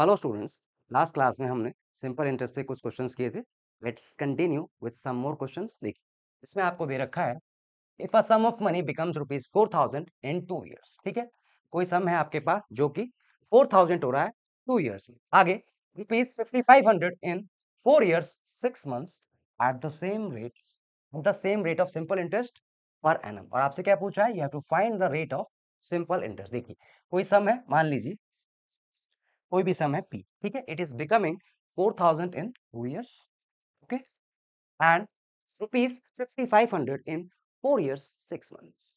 Hello students, last class में हमने simple interest पे कुछ क्वेश्चंस किए थे। Let's continue with some more questions. देखिए, इसमें आपको दे रखा है if a sum of money becomes rupees 4000 in 2 years. ठीक है, कोई सम है आपके पास जो कि 4000 हो रहा है 2 ईयर्स में। आगे rupees 5500 in 4 years 6 months at the same rate of simple interest per annum. और आपसे क्या पूछा है, you have to find the rate of simple interest. देखिए, कोई सम है, मान लीजिए कोई भी सम है P, ठीक है, it is becoming 4000 in 2 years, okay, and rupees 5500 in 4 years 6 months.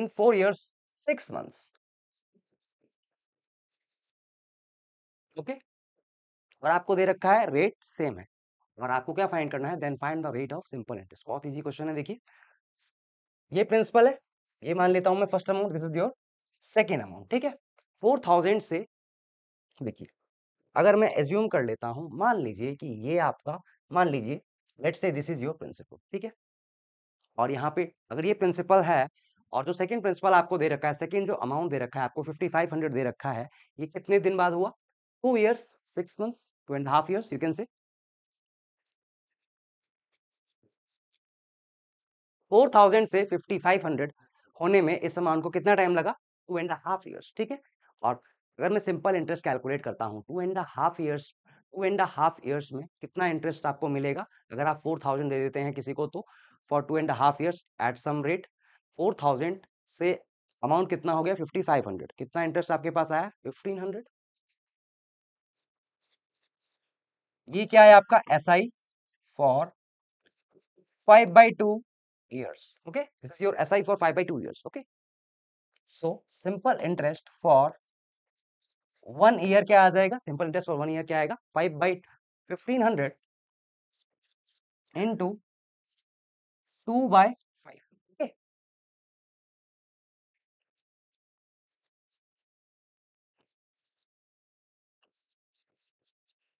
In 4 years 6 months, okay, और आपको दे रखा है रेट सेम है और आपको क्या फाइंड करना है, then find the rate of simple interest. बहुत इजी क्वेश्चन है। देखिए, ये प्रिंसिपल है, ये मान लेता हूं मैं first amount, this is your second amount. ठीक है, 4000 से देखिए अगर मैं एज्यूम कर लेता हूं, मान लीजिए कि ये आपका, मान लीजिए let's say this is your principal, ठीक है, और यहाँ पे अगर ये प्रिंसिपल है और जो सेकेंड प्रिंसिपल आपको दे रखा है, सेकेंड जो अमाउंट दे रखा है आपको 5500 दे रखा है, ये कितने दिन बाद हुआ, 2 years 6 months, 2.5 years you can say. 4000 से 5500 होने में इस अमाउंट को कितना टाइम लगा, 2.5 ईयर्स। ठीक है, और अगर मैं सिंपल इंटरेस्ट कैलकुलेट करता हूँ 2.5 ईयर्स, 2.5 ईयर्स में कितना इंटरेस्ट आपको मिलेगा, अगर आप 4000 दे देते हैं किसी को तो for 2.5 years at some rate, 4000 से अमाउंट कितना हो गया 5500, कितना इंटरेस्ट आपके पास आया 1500। ये क्या है आपका SI for 5/2 years, okay, this is your SI for 5/2 years, okay. So simple interest for 1 year क्या आ जाएगा, simple interest for 1 year क्या आएगा, 5/1500 into 2/5, okay.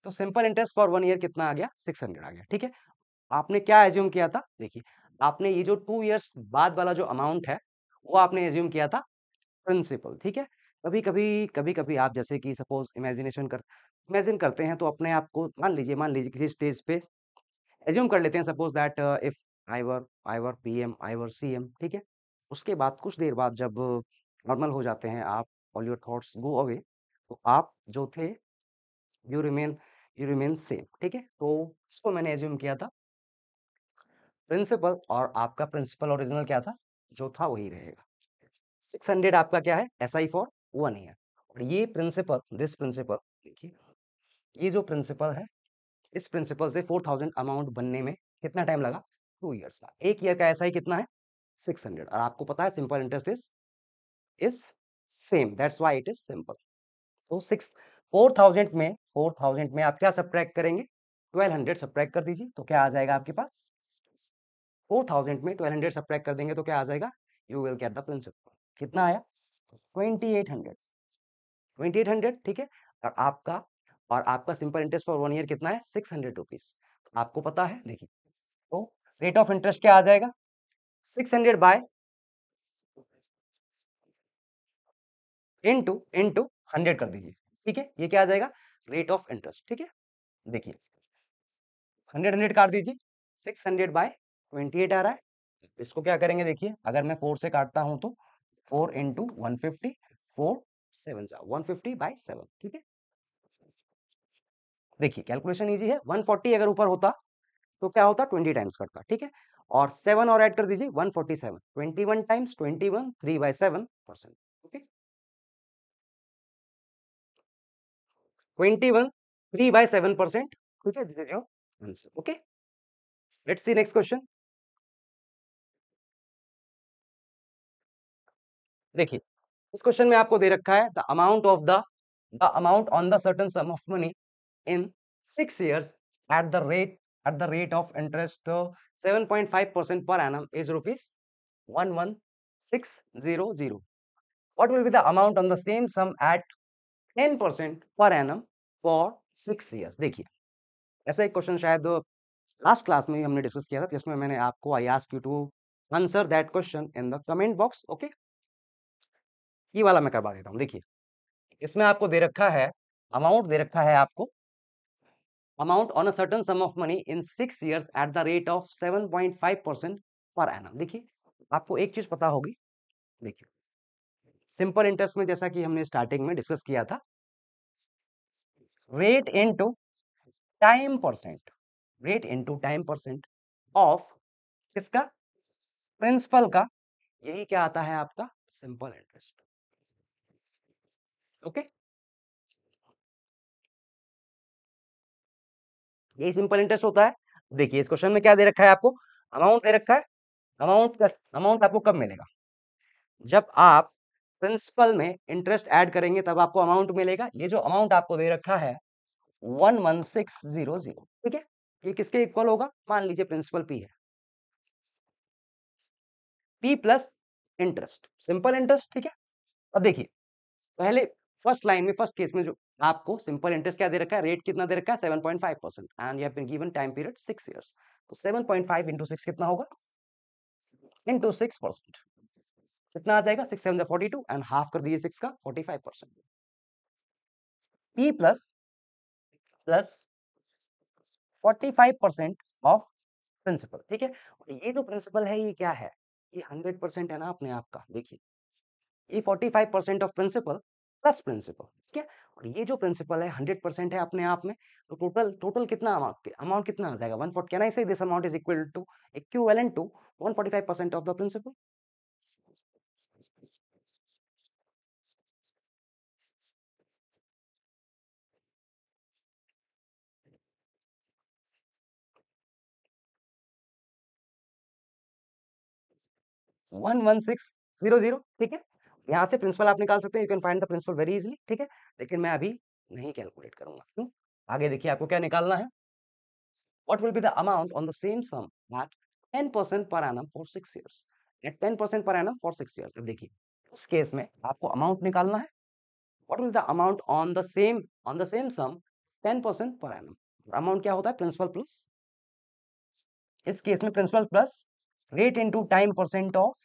तो simple interest for 1 year कितना आ गया, 600 आ गया। ठीक है, आपने क्या एज्यूम किया था, देखिए आपने ये जो 2 ईयर्स बाद वाला जो अमाउंट है वो आपने एज्यूम किया था प्रिंसिपल। ठीक है, कभी कभी आप जैसे कि सपोज इमेजिन करते हैं तो अपने आप को मान लीजिए किसी स्टेज पे एज्यूम कर लेते हैं, suppose that if I were PM, I were CM, ठीक है। उसके बाद कुछ देर बाद जब नॉर्मल हो जाते हैं आप, all your thoughts go away, तो आप जो थे यू रिमेन सेम। ठीक है, तो इसको मैंने एज्यूम किया था प्रिंसिपल और आपका प्रिंसिपल ओरिजिनल क्या था, जो था वही रहेगा। 600 आपका क्या है SI फॉर 1 ईयर। और ये प्रिंसिपल, देखिए ये जो प्रिंसिपल है, इस प्रिंसिपल से 4000 अमाउंट बनने में कितना टाइम लगा, 2 ईयर्स का। 1 ईयर का SI कितना है 600, और आपको पता है simple interest is same, that's why it is simple. तो 4000 में आप क्या सब्ट्रैक्ट करेंगे, 1200 सब्ट्रैक्ट कर दीजिए, तो क्या आ जाएगा आपके पास, 4000 में 1200 सब्ट्रैक्ट कर देंगे तो क्या आ जाएगा, you will get the principal. कितना आया 2800, ठीक है, और आपका सिंपल इंटरेस्ट फॉर 1 ईयर कितना है 600 रुपीज। आपको पता है, देखिए तो रेट ऑफ इंटरेस्ट क्या आ जाएगा, 600 बाय इंटू 100 कर दीजिए। ठीक है, ये क्या आ जाएगा रेट ऑफ इंटरेस्ट। ठीक है, देखिए 100 काट दीजिए, 600 बाय 28 आ रहा है। इसको क्या करेंगे, देखिए अगर मैं 4 से काटता हूं तो 4 इंटू 150, 150 बाई 7। ठीक है, देखिए कैलकुलेशन इजी है, 140 अगर ऊपर होता तो क्या होता, 20 टाइम्स कटता। ठीक है, और 7 और ऐड कर दीजिए, 147, 21 टाइम्स 21, 3/7%। ओके, 21 3/7%, ठीक है answer. Okay, let's see next question. देखिए इस क्वेश्चन में आपको दे रखा है the amount of the amount on the certain sum of money in 6 years at the rate of interest 7.5% per annum is ₹11600। What will be the amount on the same sum at 10% per annum for 6 years. देखिए ऐसा एक question शायद last class में भी हमने discuss किया था, जिसमें मैंने आपको I ask you to answer that question in the comment box, okay. ये वाला मैं करवा देता हूँ। देखिए इसमें आपको दे रखा है अमाउंट, दे रखा है आपको amount on a certain sum of money in 6 years at the rate of 7.5% per annum. देखिए आपको एक चीज पता होगी, देखिए सिंपल इंटरेस्ट में जैसा कि हमने स्टार्टिंग में डिस्कस किया था, rate into time percent, rate into time percent of किसका, प्रिंसिपल का, यही क्या आता है आपका सिंपल इंटरेस्ट। ओके यही सिंपल इंटरेस्ट होता है। देखिए इस क्वेश्चन में क्या दे रखा है आपको, अमाउंट दे रखा है। अमाउंट का अमाउंट आपको कब मिलेगा, जब आप प्रिंसिपल में इंटरेस्ट ऐड करेंगे तब आपको अमाउंट मिलेगा। ये जो अमाउंट आपको दे रखा है 11600, ठीक है, ये किसके इक्वल होगा, मान लीजिए प्रिंसिपल पी है, P plus interest, simple interest, ठीक है। अब देखिए पहले फर्स्ट लाइन में, फर्स्ट केस में जो आपको सिंपल इंटरेस्ट क्या दे रखा है, रेट कितना दे रखा है 7.5% and you have been given time period 6 years, तो 7.5 इंटू 6 कितना होगा, इंटू 6%, कितना आ जाएगा 6 × 7 = 42 एंड हाफ कर दीजिए 6 का 45%। पी प्लस 45% ऑफ प्रिंसिपल, ठीक है। ये जो प्रिंसिपल है ये क्या है, ये 100% है ना अपने आप का। देखिए ये 45% ऑफ प्रिंसिपल प्लस प्रिंसिपल, ठीक है, और ये जो प्रिंसिपल है 100% है अपने आप में, तो टोटल कितना अमाउंट कितना आ जाएगा 140। Can I say this amount is equal to equivalent to 145% of the principal. ठीक है, यहाँ से प्रिंसिपल आप निकाल सकते हैं, you can find the principal very easily, ठीक है, लेकिन मैं अभी नहीं कैलकुलेट करूंगा। क्यों, आगे देखिए आपको क्या निकालना है, what will be the amount on the same sum at 10% per annum for 6 years, eight 10% per annum for 6 years। अब देखिए इस केस में आपको अमाउंट निकालना है, what will the amount on the same sum 10% per annum. Amount क्या होता है, प्रिंसिपल प्लस, इस केस में principal plus rate into time percent of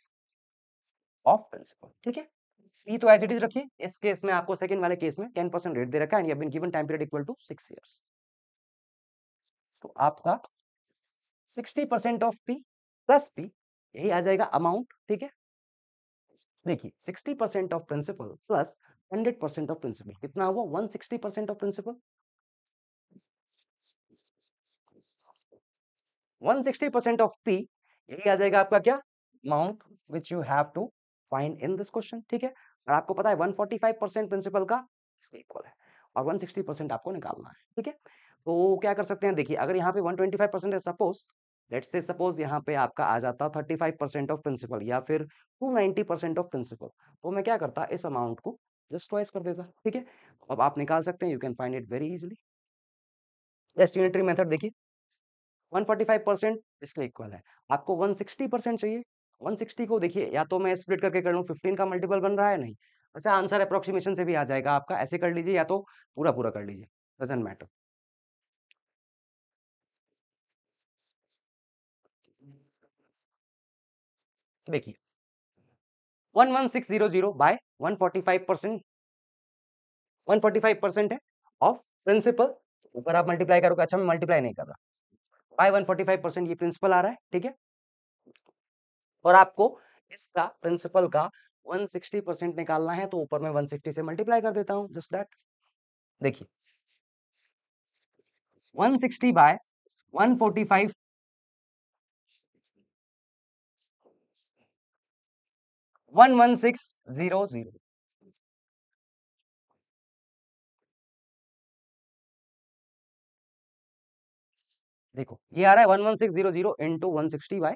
principal, ठीक है। ये तो एज इट इज रखिए, इस केस में आपको सेकंड वाले केस में 10% रेट दे रखा है and you have been given time period equal to 6 years, तो आपका 60% ऑफ पी प्लस पी, यही आ जाएगा अमाउंट, ठीक है। देखिए 60% of principal plus 100% of principal कितना हुआ, 160% ऑफ प्रिंसिपल। 160% ऑफ पी यही आ जाएगा आपका क्या, amount which you have to find in this question, ठीक है। और आपको पता है 145% प्रिंसिपल का इसके इक्वल है और 160% आपको निकालना है, ठीक है। तो क्या कर सकते हैं, देखिए अगर यहाँ पे 125% है, सपोज लेट्स से सपोज यहाँ पे आपका आ जाता 35% ऑफ प्रिंसिपल या फिर 290% ऑफ प्रिंसिपल, तो मैं क्या करता इस अमाउंट को जस्ट ट्वाइस कर देता, ठीक है। अब आप निकाल सकते हैं, you can find it very easily, just unitary method. देखिए 145% इसके इक्वल है, आपको 160% चाहिए, 160 को देखिए या तो मैं स्प्लिट करके कर लूँ, 15 का मल्टीपल बन रहा है नहीं, अच्छा आंसर अप्रोक्सीमेशन से भी आ जाएगा आपका, ऐसे कर लीजिए या तो पूरा पूरा कर लीजिए, डजंट मैटर। देखिए 11600 बाय 145% है ऑफ प्रिंसिपल, ऊपर आप मल्टीप्लाई करोगे, अच्छा मैं मल्टीप्लाई नहीं कर रहा, 145% ये प्रिंसिपल आ रहा है, ठीक है, और आपको इसका प्रिंसिपल का 160% निकालना है, तो ऊपर में 160 से मल्टीप्लाई कर देता हूं, जस्ट दैट। देखिए 160 बाय 145 11600 देखो ये आ रहा है 11600 इंटू 160 बाय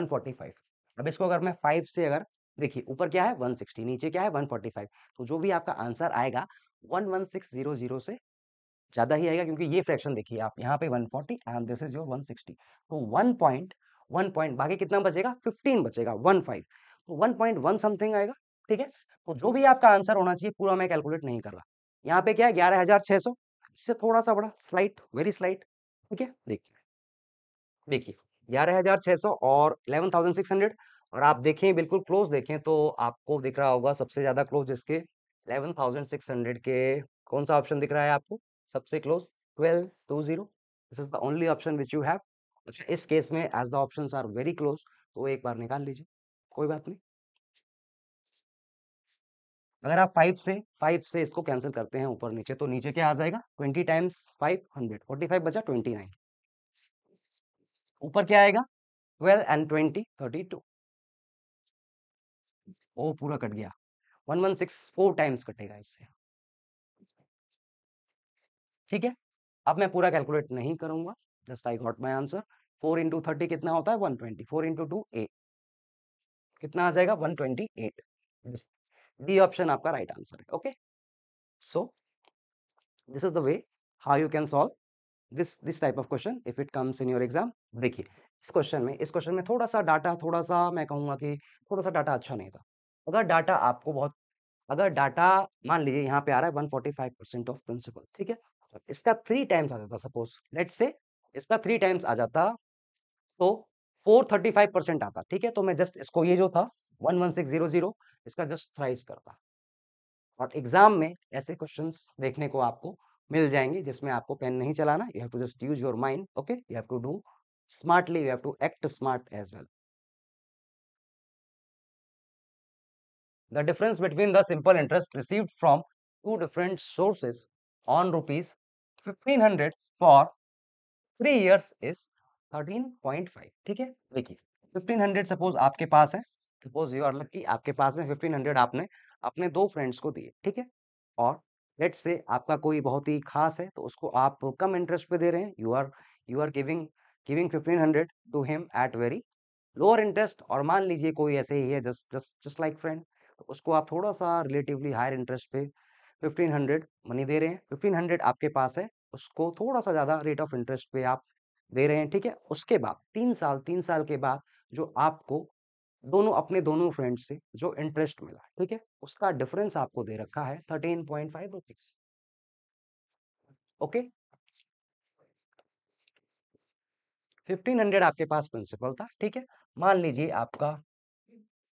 145। अब इसको अगर मैं 5 से अगर देखिए ऊपर क्या है 160, नीचे क्या है 145, तो जो भी आपका आंसर आएगा 11600 से ज्यादा ही आएगा, क्योंकि ये फ्रैक्शन देखिए आप यहाँ पे 140 एंड दिस इज योर 160, तो 1 पॉइंट बाकी कितना बचेगा 15 बचेगा, 15 तो 1.1 समथिंग आएगा, ठीक है। तो जो भी आपका आंसर होना चाहिए पूरा मैं कैलकुलेट नहीं कर रहा, यहाँ पे क्या है 11600, इससे थोड़ा सा बड़ा, स्लाइट वेरी स्लाइट, ठीक है। देखिए 11600 और 11600 और आप देखें, बिल्कुल क्लोज देखें तो आपको दिख रहा होगा सबसे ज्यादा क्लोज जिसके 11,600 के, कौन सा ऑप्शन दिख रहा है आपको सबसे close? 1220. This is the only option which you have. अच्छा, इस केस में as the options are very close तो एक बार निकाल लीजिए, कोई बात नहीं. अगर आप 5 से इसको कैंसिल करते हैं ऊपर नीचे, तो नीचे क्या आ जाएगा? 20 टाइम्स 5 100, 45 बचा 29. ऊपर क्या आएगा? 12 and 20 32. ओ, पूरा कट गया. 1164 टाइम्स कटेगा इससे. ठीक है, अब मैं पूरा कैलकुलेट नहीं करूंगा. Just I got my answer. 4 into 30 कितना होता है? 120. 4 into 2 8. कितना आ जाएगा? 128. डी ऑप्शन आपका राइट आंसर है. Okay, so this is the way how you can solve this type of question if it comes in your exam. देखिए इस क्वेश्चन में थोड़ा सा डाटा, मैं कहूंगा कि थोड़ा सा डाटा अच्छा नहीं था. अगर डाटा मान लीजिए यहाँ पे आ रहा है 145% ऑफ प्रिंसिपल. ठीक है, इसका 3 टाइम्स आ जाता, सपोज लेट्स से इसका 3 टाइम्स आ जाता तो 435% आता. ठीक है, तो मैं जस्ट इसको ये जो था 11600 इसका जस्ट थ्राइस करता, और एग्जाम में ऐसे क्वेश्चंस देखने को आपको मिल जाएंगे जिसमें आपको पेन नहीं चलाना. You have to just use your mind. Okay, you have to do smartly, you have to act smart as well. The difference between the simple interest received from two different sources on ₹1,500 for 3 years is 13.5. ठीक है, देखिए 1500 suppose आपके पास है, suppose you are lucky आपके पास है 1500, आपने अपने 2 फ्रेंड्स को दिए. ठीक है, और लेट्स से आपका कोई बहुत ही खास है तो उसको आप कम इंटरेस्ट पे दे रहे हैं. You are giving 1500 to him at very lower interest. और मान लीजिए कोई ऐसे ही है जस्ट लाइक फ्रेंड, उसको आप थोड़ा सा रिलेटिवली हायर इंटरेस्ट पे 1500 मनी दे रहे हैं. 1500 आपके पास है, उसको थोड़ा सा ज़्यादा रेट ऑफ इंटरेस्ट पे आप दे रहे हैं. ठीक है, उसके बाद 3 साल के बाद जो आपको अपने दोनों फ्रेंड से जो इंटरेस्ट मिला, ठीक है, उसका डिफरेंस आपको दे रखा है 13.5 रुपीज. ओके, 1500 आपके पास प्रिंसिपल था. ठीक है, मान लीजिए आपका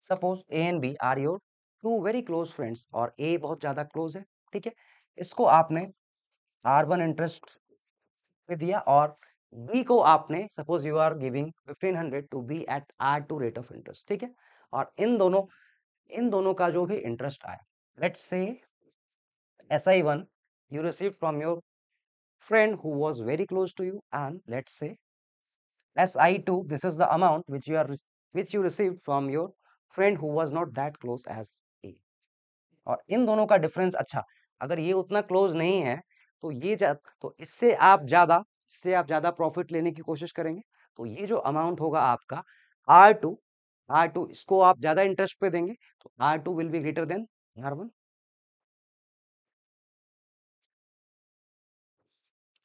suppose A and B are your 2 very close friends, और ए बहुत ज़्यादा क्लोज है. ठीक है, इसको आपने R1 इंटरेस्ट पे दिया, और बी को आपने suppose you are giving 1500 to B at R2 rate of interest. ठीक है, और इन दोनों का जो भी इंटरेस्ट आया, let's say SI1 you receive from your friend who was very close to you, and let's say SI2 this is the amount which you receive from your friend who was not that close as A. और इन दोनों का difference, अच्छा अगर ये उतना close नहीं है तो इससे आप ज्यादा प्रॉफिट लेने की कोशिश करेंगे. तो ये जो अमाउंट होगा आपका R2, इसको आप ज्यादा इंटरेस्ट पे देंगे तो R2 will be greater than R1.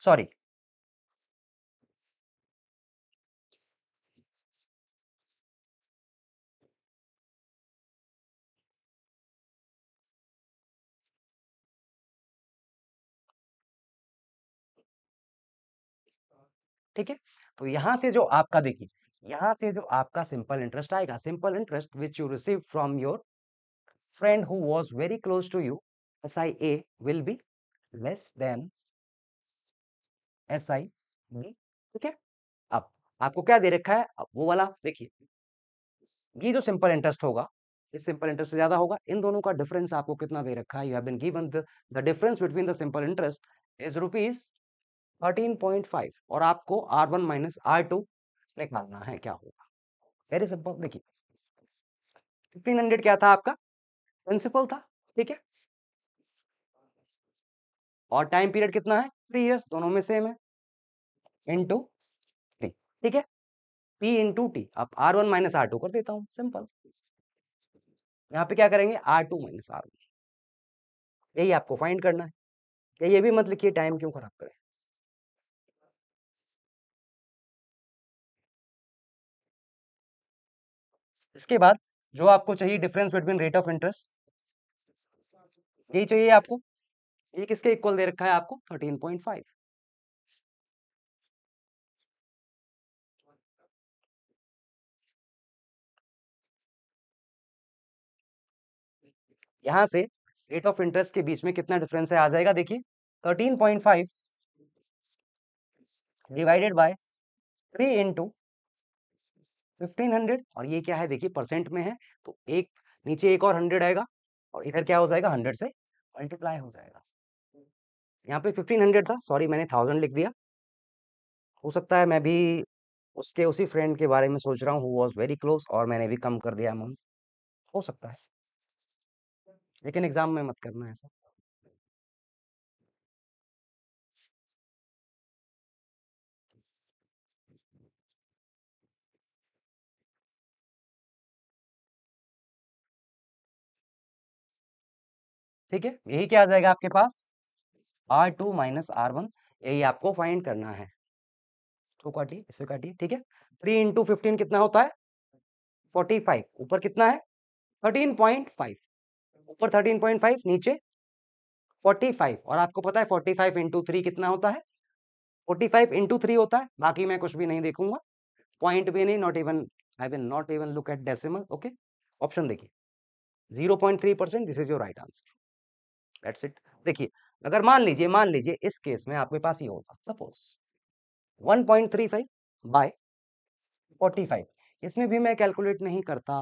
Sorry, ठीक है, तो यहां से जो आपका, देखिए यहां से जो आपका सिंपल इंटरेस्ट आएगा, simple interest which you receive from your friend who was very close to you, SI A will be less than SI B. ठीक है, अब आपको क्या दे रखा है? अब वो वाला देखिए, ये जो सिंपल इंटरेस्ट होगा इस सिंपल इंटरेस्ट से ज्यादा होगा. इन दोनों का डिफरेंस आपको कितना दे रखा है? You have been given the difference between the simple interest is rupees 13.5, और आपको R1 माइनस R2 निकालना है. क्या होगा? Very simple. देखिए 1500 क्या था आपका? प्रिंसिपल था. ठीक है, और टाइम पीरियड कितना है? 3 इयर्स, दोनों में सेम है. into 3. ठीक है, P into T. अब R1 माइनस R2 कर देता हूं, सिंपल. यहाँ पे क्या करेंगे? R2 माइनस R1, यही आपको फाइंड करना है. ये भी मत लिखिए, टाइम क्यों खराब करें. इसके बाद जो आपको चाहिए difference between rate of interest, यही चाहिए आपको. ये किसके इक्वल दे रखा है आपको? 13.5. यहाँ से रेट ऑफ इंटरेस्ट के बीच में कितना डिफरेंस है आ जाएगा, देखिए 13.5 डिवाइडेड बाय 3 इंटू 1500, और ये क्या है देखिए परसेंट में है तो एक नीचे एक और 100 आएगा और इधर क्या हो जाएगा 100 से मल्टीप्लाई हो जाएगा। यहाँ पे 1500 था, सॉरी मैंने 1000 लिख दिया, हो सकता है मैं भी उसके उसी फ्रेंड के बारे में सोच रहा हूँ हु वॉज वेरी क्लोज और मैंने भी कम कर दिया अमाउंट, हो सकता है, लेकिन एग्जाम में मत करना ऐसा। ठीक है, यही क्या आ जाएगा आपके पास R2 माइनस R1, यही आपको फाइंड करना है। इसको काटिए, इसको काटिए, ठीक है। 3 इंटू 15 कितना होता है 45, ऊपर कितना है 13.5, ऊपर 13.5 नीचे 45, और आपको पता है 45 इंटू 3 कितना होता है 45 इंटू 3 होता है। बाकी मैं कुछ भी नहीं देखूंगा, पॉइंट भी नहीं, not even I will not even look at decimal. Okay, option देखिए 0.3%, this is your right answer, that's it. देखिए अगर मान लीजिए इस केस में आपके पास ये होता सपोज 1.35 बाय 45, इसमें भी मैं कैलकुलेट नहीं करता,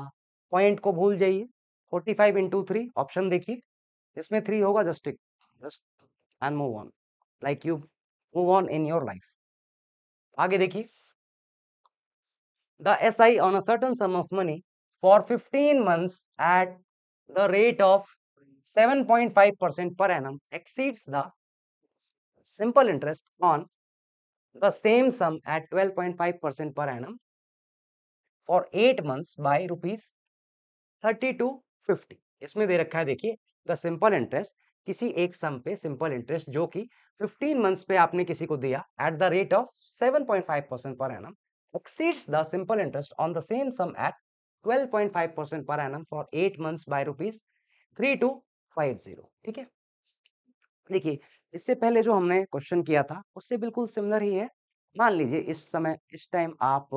पॉइंट को भूल जाइए। 45 इंटू 3 ऑप्शन देखिए, इसमें 3 होगा, just and move on like you move on in your life. आगे देखिए the SI on a certain sum of money for 15 months at the rate of 7.5% per annum exceeds the simple interest on the same sum at 12.5% per annum for 8 months by rupees 32.50। इसमें दे रखा है देखिए the simple interest, किसी एक sum पे simple interest जो कि 15 months पे आपने किसी को दिया at the rate of 7.5% per annum exceeds the simple interest on the same sum at 12.5% per annum for 8 months by rupees 3250। ठीक है, देखिए इससे पहले जो हमने क्वेश्चन किया था उससे बिल्कुल सिमिलर ही है। मान लीजिए इस समय इस टाइम आप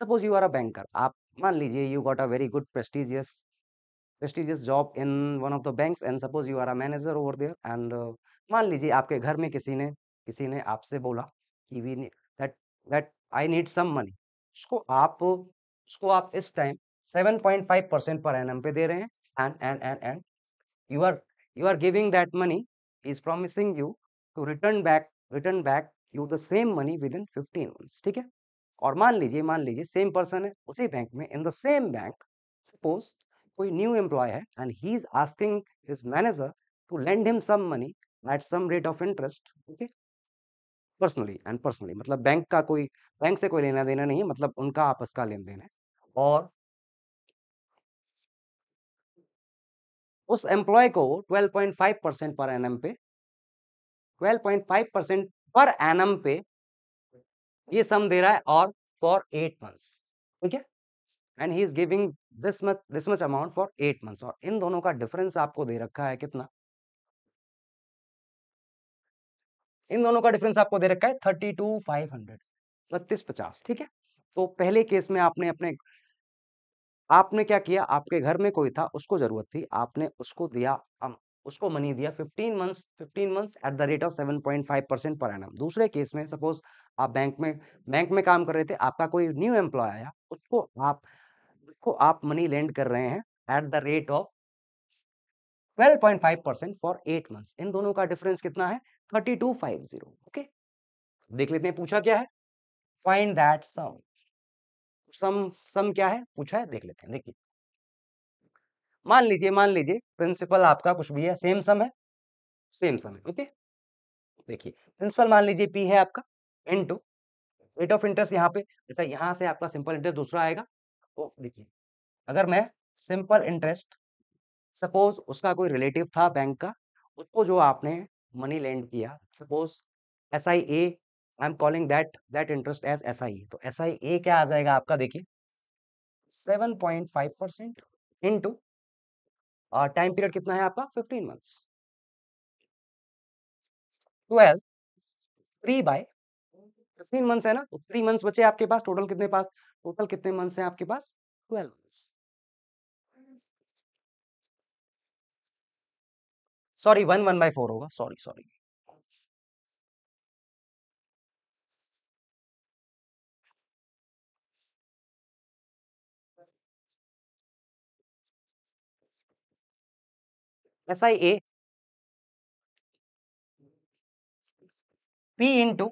suppose you are a banker, आप मान लीजिए you got a very good prestigious job in one of the banks and suppose you are a manager over there, and मान लीजिए आपके घर में किसी ने आपसे बोला कि we that I need some money, उसको आप इस टाइम 7.5% पर एनएम पे दे रहे हैं and you are giving that money, he is promising you to return back you the same money within 15 months। ठीक है, और मान लीजिए सेम पर्सन है उसी बैंक में, in the same bank suppose कोई न्यू एम्प्लॉय है and he is asking his manager to lend him some money at some rate of interest. Okay, personally मतलब बैंक से कोई लेना देना नहीं है, मतलब उनका आपस का लेन देन है। और उस एम्प्लॉय को 12.5% पर एनम पे 12.5% पर एनम पे ये सम दे रहा है और फॉर 8 मंथ्स। ठीक है, and he is giving this much amount for 8 months, और इन दोनों का डिफरेंस आपको दे रखा है कितना, इन दोनों का डिफरेंस आपको दे रखा है 32,500, 3250। ठीक है, तो पहले केस में आपने क्या किया, आपके घर में कोई था उसको जरूरत थी, आपने उसको मनी दिया 15 months at the rate of 7.5% per annum. दूसरे केस में सपोज आप बैंक में काम कर रहे थे, आपका कोई न्यू एम्प्लॉय आया, उसको आप मनी लेंड कर रहे हैं at the rate of 12.5% for 8 months. इन दोनों का डिफरेंस कितना है 32,500। ओके, देख लेते हैं पूछा क्या है, फाइंड दैट सम। सम क्या है पूछा है, देख लेते हैं। देखिए मान लीजिए प्रिंसिपल आपका कुछ भी है, सेम सम है। ओके, देखिए प्रिंसिपल मान लीजिए पी है आपका, इनटू रेट ऑफ इंटरेस्ट, यहाँ पे अच्छा यहाँ से आपका सिंपल इंटरेस्ट दूसरा आएगा। तो देखिए अगर मैं सिंपल इंटरेस्ट सपोज उसका कोई रिलेटिव था बैंक का, उसको जो आपने मनी लेंड किया suppose SIA, I am calling that interest as SIA, तो SIA क्या आ जाएगा आपका देखिए 7.5% इंटू टाइम पीरियड कितना है आपका 15 मंथ्स, 3 बाय 15 मंथ्स है ना, तो 3 मंथ्स बचे आपके पास, टोटल कितने मंथ्स है आपके पास 12 मंथ्स। सॉरी 1/4 होगा, sorry sorry SiA P into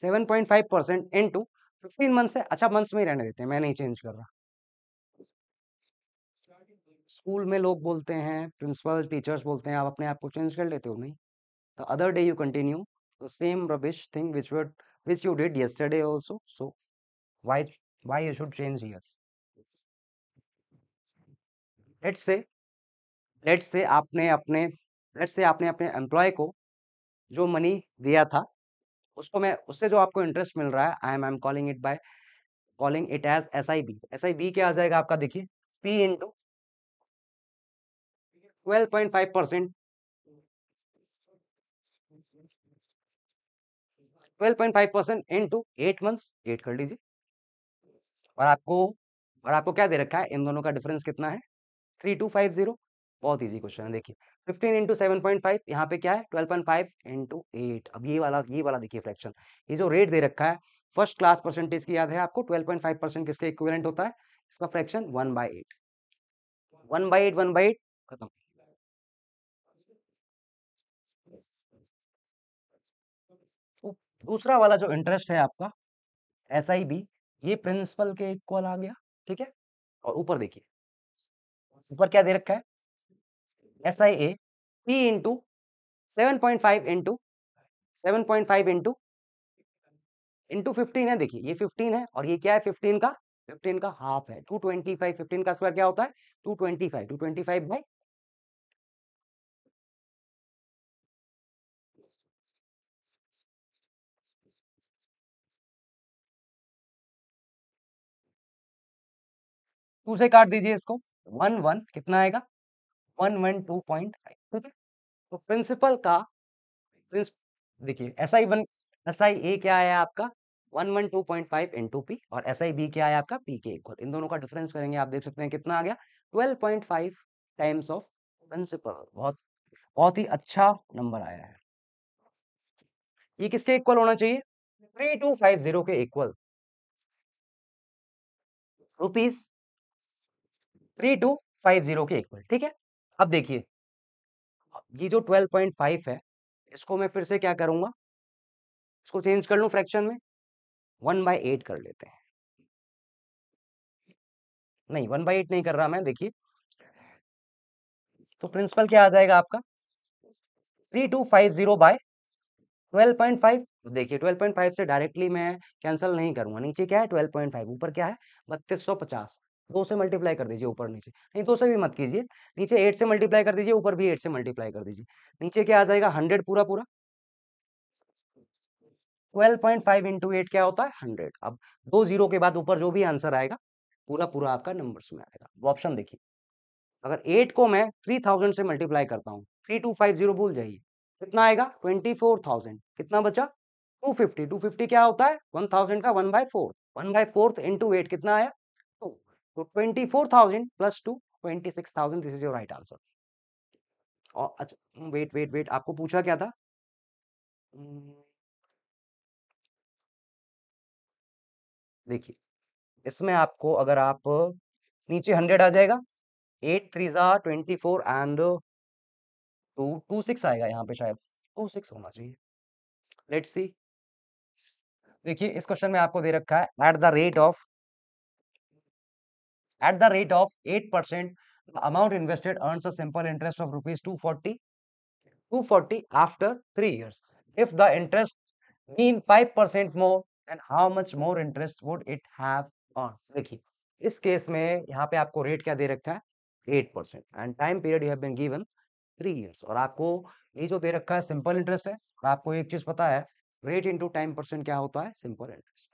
seven point 5% into 15 months है। अच्छा मंथ्स में ही रहने देते हैं, मैं नहीं चेंज कर रहा। स्कूल में लोग बोलते हैं, प्रिंसिपल टीचर्स बोलते हैं आप अपने आप को चेंज कर लेते हो, नहीं। The other day you continue the same rubbish thing which you did yesterday also, so why you should change here. Let's say आपने अपने एम्प्लॉय को जो मनी दिया था उसको मैं उससे जो आपको इंटरेस्ट मिल रहा है I am calling it as SIB। SIB क्या आ जाएगा आपका, देखिए P इंटू 12.5%, 12.5% इंटू 8 मंथ्स, 8 कर लीजिए। और आपको क्या दे रखा है, इन दोनों का डिफरेंस कितना है 3250। बहुत इजी क्वेश्चन है, देखिए 15 इंटू 7.5 यहाँ पे क्या है 12.5 इंटू 8। अब ये वाला देखिए फ्रैक्शन, ये जो रेट दे रखा है फर्स्ट क्लास परसेंटेज की याद है आपको, 12.5% किसके इक्विवेलेंट होता है, इसका फ्रैक्शन 1/8, 1/8 खत्म। तो दूसरा वाला जो इंटरेस्ट है आपका SIB, ये प्रिंसिपल के इक्वल आ गया, ठीक है। और ऊपर देखिए ऊपर क्या दे रखा है SiA P इंटू 7.5 इंटू 15 है, देखिए ये 15 है और ये क्या है 15 का हाफ है 225। 15 का स्क्वायर क्या होता है 225, 225 बाई 2 से काट दीजिए इसको, 1 कितना आएगा 112.5, ठीक है। तो प्रिंसिपल का देखिए SiA क्या आया आपका 112.5 इंटू P और SiB क्या आया आपका P के इक्वल। इन दोनों का डिफरेंस करेंगे, आप देख सकते हैं कितना आ गया 12.5 टाइम्स ऑफ प्रिंसिपल। बहुत ही अच्छा नंबर आया है। ये किसके इक्वल होना चाहिए 3250 के इक्वल, रुपीज 3250 के इक्वल, ठीक है। अब देखिए ये जो 12.5 है इसको मैं फिर से क्या करूंगा, इसको चेंज कर लूं फ्रैक्शन में, 1/8 कर लेते हैं। नहीं 1/8 नहीं कर रहा मैं, देखिए तो प्रिंसिपल क्या आ जाएगा आपका 3250 बाय 12.5। देखिए 12.5 से डायरेक्टली मैं कैंसिल नहीं करूंगा, नीचे क्या है 12.5, ऊपर क्या है 3250। 2 से मल्टीप्लाई कर दीजिए ऊपर नीचे, नहीं 2 से भी मत कीजिए, नीचे 8 से मल्टीप्लाई कर दीजिए, ऊपर भी 8 से मल्टीप्लाई कर दीजिए। नीचे क्या आ जाएगा 100 पूरा 12.5 इंटू 8 क्या होता है 100। अब 2 0 के बाद ऊपर जो भी आंसर आएगा पूरा आपका नंबर्स में आएगा। ऑप्शन देखिए, अगर 8 को मैं 3000 से मल्टीप्लाई करता हूँ 3250 भूल जाइए, कितना आएगा 24000, कितना बचा 250। 250 क्या होता है 1000 का 1/4, 1/4 इंटू 8 कितना आया, तो 24000 plus 2 26000, this is your right answer. और अच्छा वेट, आपको पूछा क्या था, देखिए इसमें आपको अगर आप नीचे 100 आ जाएगा, 8 3s are 24 एंड 2 2 6 आएगा यहाँ पे, शायद 26 होना चाहिए। लेट्स सी, देखिए इस क्वेश्चन में आपको दे रखा है at the rate of 8%, the amount invested earns a simple interest of rupees 240 after 3 years. If the interest mean 5% more, then how much more interest would it have earned? देखिए इस case में यहाँ पे आपको रेट क्या दे रखा है 8% and time period you have been given 3 years। और आपको ये जो दे रखा है सिंपल इंटरेस्ट है, और आपको एक चीज पता है रेट इंटू टाइम परसेंट क्या होता है सिंपल इंटरेस्ट।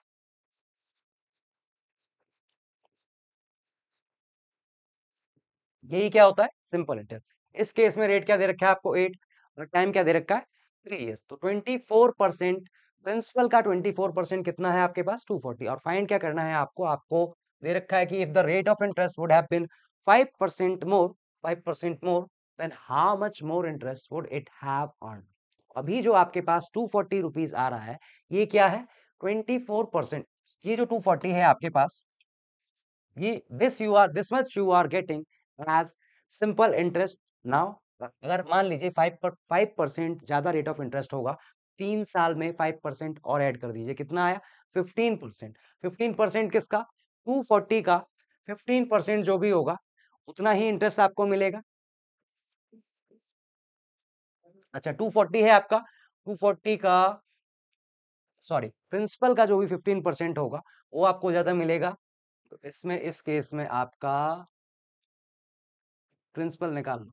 यही क्या होता है सिंपल इंटरेस्ट। इस केस में रेट क्या दे रखा है आपको 8 और टाइम क्या दे रखा है 3 years। तो 24% प्रिंसिपल का 24% कितना है आपके पास 240। और फाइंड क्या करना है आपको, आपको दे रखा है कि if the rate of interest would have been 5% more then how much more interest would it have earn. अभी जो आपके पास 240 रुपीस आ रहा है ये क्या है 24%। ये जो 240 है आपके पास ये this much you are getting as simple interest now। अगर मान लीजिए 5% ज्यादा रेट ऑफ इंटरेस्ट होगा 3 साल में 5% और ऐड कर दीजिए कितना आया 15%। 15% किसका 240 का 15% जो भी होगा उतना ही इंटरेस्ट आपको मिलेगा। अच्छा 240 है आपका 240 का सॉरी प्रिंसिपल का जो भी 15% होगा वो आपको ज्यादा मिलेगा। तो इसमें इस केस में आपका प्रिंसिपल निकाल लो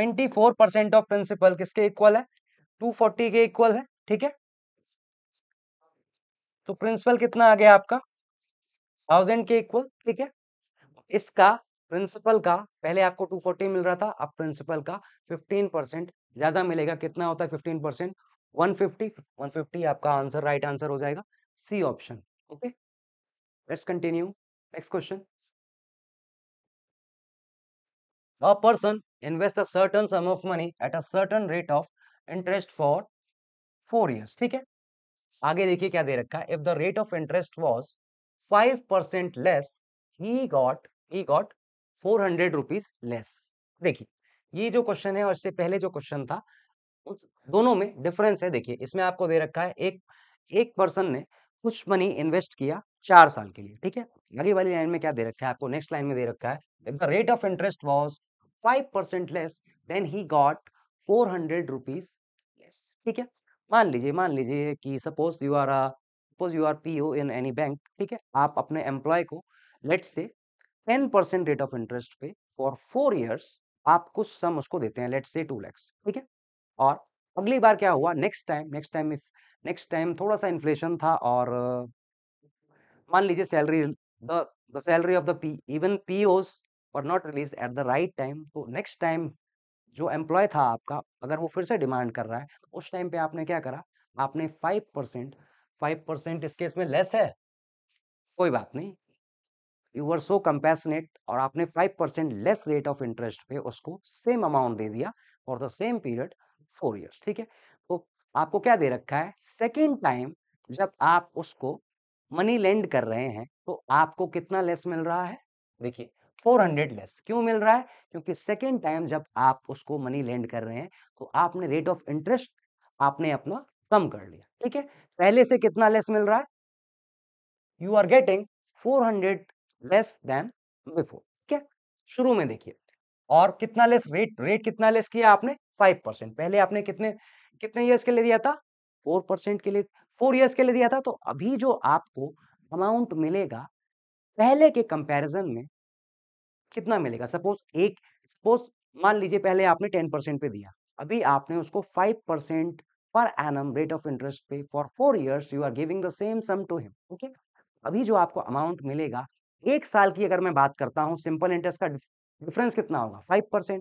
24% ऑफ प्रिंसिपल किसके इक्वल है 240 के इक्वल है ठीक है। तो प्रिंसिपल कितना आ गया आपका 1000 के इक्वल ठीक है। इसका प्रिंसिपल का पहले आपको 240 मिल रहा था अब प्रिंसिपल का 15% ज्यादा मिलेगा कितना होता है 15% 150 आपका आंसर राइट आंसर हो जाएगा C option. Okay let's continue next question. A person invest a certain sum of money at a certain rate of interest for 4 years ठीक है। आगे देखिए क्या दे रखा है if the rate of interest was 5% less he got 400 rupees less. देखिए ये जो क्वेश्चन है और इससे पहले जो क्वेश्चन था दोनों में डिफरेंस है। देखिए इसमें आपको दे रखा है एक पर्सन ने कुछ मनी इन्वेस्ट किया 4 साल के लिए ठीक है। आगे वाली लाइन में क्या दे रखा है आपको नेक्स्ट लाइन में दे रखा है if the rate of interest was 5% less than he got 400 rupees less ठीक है। मान लीजिए कि suppose you are PO in any bank ठीक है। आप अपने एम्प्लॉय को let's say 10% rate of interest पे फॉर 4 years आप कुछ सम उसको देते हैं लेट्स से 2 lakhs ठीक है। और अगली बार क्या हुआ नेक्स्ट टाइम थोड़ा सा इन्फ्लेशन था और मान लीजिए salary of the POs were not release at the right time. तो नेक्स्ट टाइम जो एम्प्लॉय था आपका अगर वो फिर से डिमांड कर रहा है तो उस टाइम पे आपने क्या करा आपने 5% इस केस में लेस है कोई बात नहीं यू आर सो कंपैशनेट और आपने 5% लेस रेट ऑफ इंटरेस्ट पे उसको सेम अमाउंट दे दिया for the same period 4 years ठीक है। तो आपको क्या दे रखा है सेकेंड टाइम जब आप उसको मनी लेंड कर रहे हैं तो आपको कितना लेस मिल रहा है देखिए 400 लेस क्यों मिल रहा है क्योंकि सेकेंड टाइम जब आप उसको मनी लेंड कर रहे हैं तो आपने रेट ऑफ इंटरेस्ट आपने अपना कम कर लिया ठीक है। पहले से कितना लेस मिल रहा है you are getting 400 less than before ठीक है। शुरू में देखिए और कितना लेस रेट कितना लेस किया आपने 5%। पहले आपने कितने ईयर्स के लिए दिया था 4% के लिए 4 years के लिए दिया था। तो अभी जो आपको अमाउंट मिलेगा पहले के कंपैरिजन में कितना मिलेगा सपोज मान लीजिए पहले आपने 10% पे दिया अभी आपने उसको 5% per annum rate of interest पे for 4 years you are giving the same sum to him okay. अभी जो आपको अमाउंट मिलेगा 1 साल की अगर मैं बात करता हूँ सिंपल इंटरेस्ट का डिफरेंस कितना होगा 5%।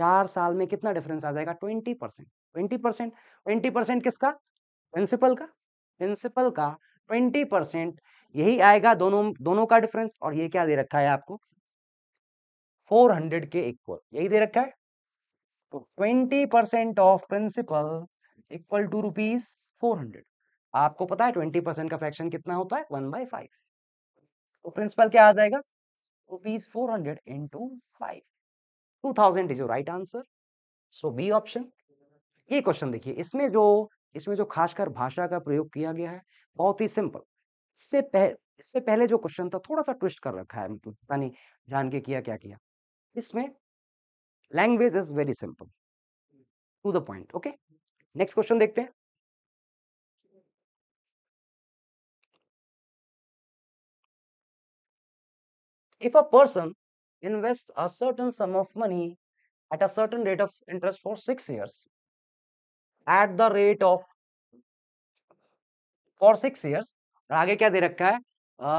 4 साल में कितना डिफरेंस आ जाएगा 20% किसका प्रिंसिपल का 20% यही आएगा दोनों का डिफरेंस। और ये क्या दे रखा है आपको 400 के इक्वल यही दे रखा है। तो 20% ऑफ प्रिंसिपल इक्वल टू ₹400 आपको पता है 20% का फ्रैक्शन कितना होता है 1/5। तो प्रिंसिपल क्या आ जाएगा ₹400 into 5 2000 is right answer so B option. ये क्वेश्चन देखिए इसमें जो खासकर भाषा का प्रयोग किया गया है बहुत ही सिंपल। इससे पहले जो क्वेश्चन था थोड़ा सा ट्विस्ट कर रखा है मतलब पता नहीं जान के क्या किया। इसमें language is very simple to the point okay. Next question देखते हैं। If a person invest a certain sum of money at a certain rate of interest for 6 years और आगे क्या दे रखा है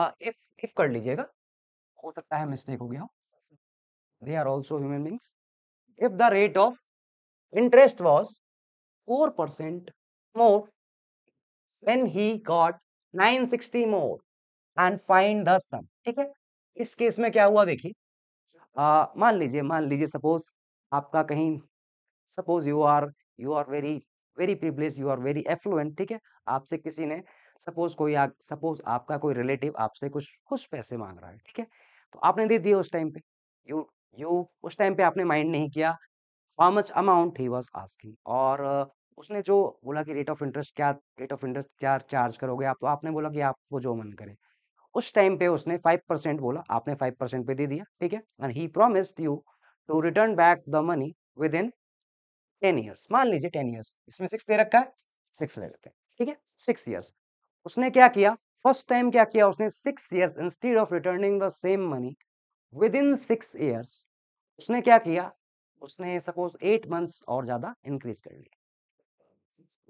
if कर लीजिएगा हो सकता है मिस्टेक हो गया हो they are also human beings if the rate of interest was 4% more then he got 960 more and find the sum. ठीक है, इस केस में क्या हुआ देखिए, मान लीजिए सपोज आपका कहीं, suppose you are very very privilege, you are very affluent. ठीक है, आपसे किसी ने सपोज आपका कोई रिलेटिव आपसे कुछ पैसे मांग रहा है। ठीक है, तो आपने दे दिए उस टाइम पे, यू उस टाइम पे आपने माइंड नहीं किया how much amount he was asking, और उसने जो बोला कि रेट ऑफ इंटरेस्ट क्या चार्ज करोगे आप, तो आपने बोला कि आपको जो मन करे। उस टाइम पे उसने 5% बोला, आपने 5% पे दे दिया। ठीक है, and he promised you to return back the money within 10 years. मान लीजिए 10 ईयर्स, इसमें 6 दे रखा है, 6 ले लेते हैं। ठीक है, 6 ईयर्स। उसने क्या किया फर्स्ट टाइम, क्या किया उसने 6 years instead of returning the same money within 6 years, उसने क्या किया, उसने सपोज 8 मंथ्स और ज्यादा इंक्रीज कर लिया।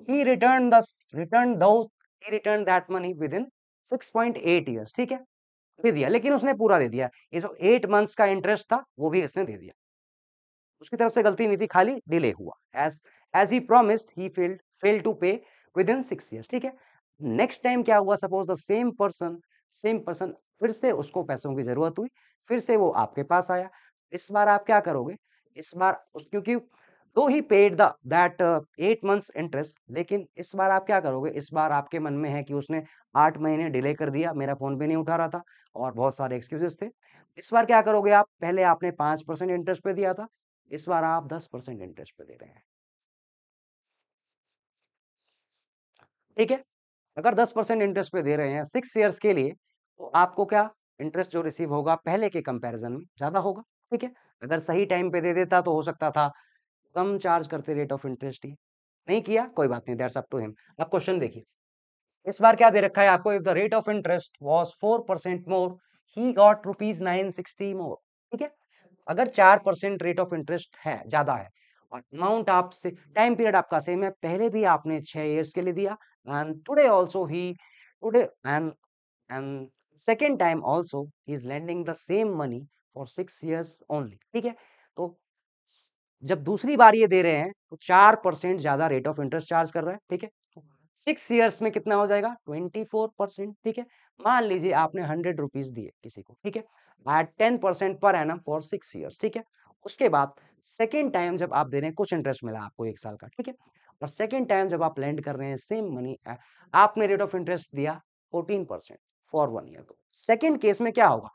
He returned that money within 6.8 years, ठीक है, दे दिया, लेकिन उसने पूरा दे दिया। ये जो 8 मंथ्स का इंटरेस्ट था वो भी इसने दे दिया, उसकी तरफ से गलती नहीं थी, खाली डिले हुआ। as he promised, he failed to pay within 6 years। ठीक है, नेक्स्ट टाइम क्या हुआ, सपोज द सेम पर्सन फिर से उसको पैसों की जरूरत हुई, फिर से वो आपके पास आया। इस बार आप क्या करोगे, इस बार क्योंकि तो he paid that 8 months interest, लेकिन इस बार आप क्या करोगे, इस बार आपके मन में है कि उसने 8 महीने डिले कर दिया, मेरा फोन भी नहीं उठा रहा था और बहुत सारे एक्सक्यूजेस थे। इस बार क्या करोगे आप, पहले आपने 5% इंटरेस्ट पे दिया था, इस बार आप 10% इंटरेस्ट पे दे रहे हैं। ठीक है, अगर 10% इंटरेस्ट पे दे रहे हैं 6 ईयर्स के लिए, तो आपको क्या इंटरेस्ट जो रिसीव होगा पहले के कंपेरिजन में ज्यादा होगा। ठीक है, अगर सही टाइम पे दे देता तो हो सकता था कम चार्ज करते रेट ऑफ इंटरेस्ट, ही नहीं किया, कोई बात नहीं, दैट्स अप टू हिम। अब क्वेश्चन देखिए, इस बार क्या दे रखा है आपको, if the rate of interest was 4% more he got ₹960 more. ठीक है, अगर 4% रेट ऑफ इंटरेस्ट है, ज्यादा है, और अमाउंट आपसे, टाइम पीरियड आपका सेम है, पहले भी आपने 6 ईयर्स के लिए दिया, and today also he and second time also he is lending the same money for 6 years only. ठीक है, तो जब दूसरी बार ये दे रहे हैं तो 4% ज्यादा रेट ऑफ इंटरेस्ट चार्ज कर रहा है। ठीक है, 6 ईयर्स में कितना हो जाएगा, 24%। ठीक है, मान लीजिए आपने 100 रुपीज दिए किसी को, ठीक है, eight 10% per annum for 6 years. ठीक है, उसके बाद सेकेंड टाइम जब आप दे रहे हैं, कुछ इंटरेस्ट मिला आपको 1 साल का। ठीक है, और सेकेंड टाइम जब आप लैंड कर रहे हैं सेम मनी, आपने रेट ऑफ इंटरेस्ट दिया 14% फॉर 1 ईयर। तो सेकेंड केस में क्या होगा,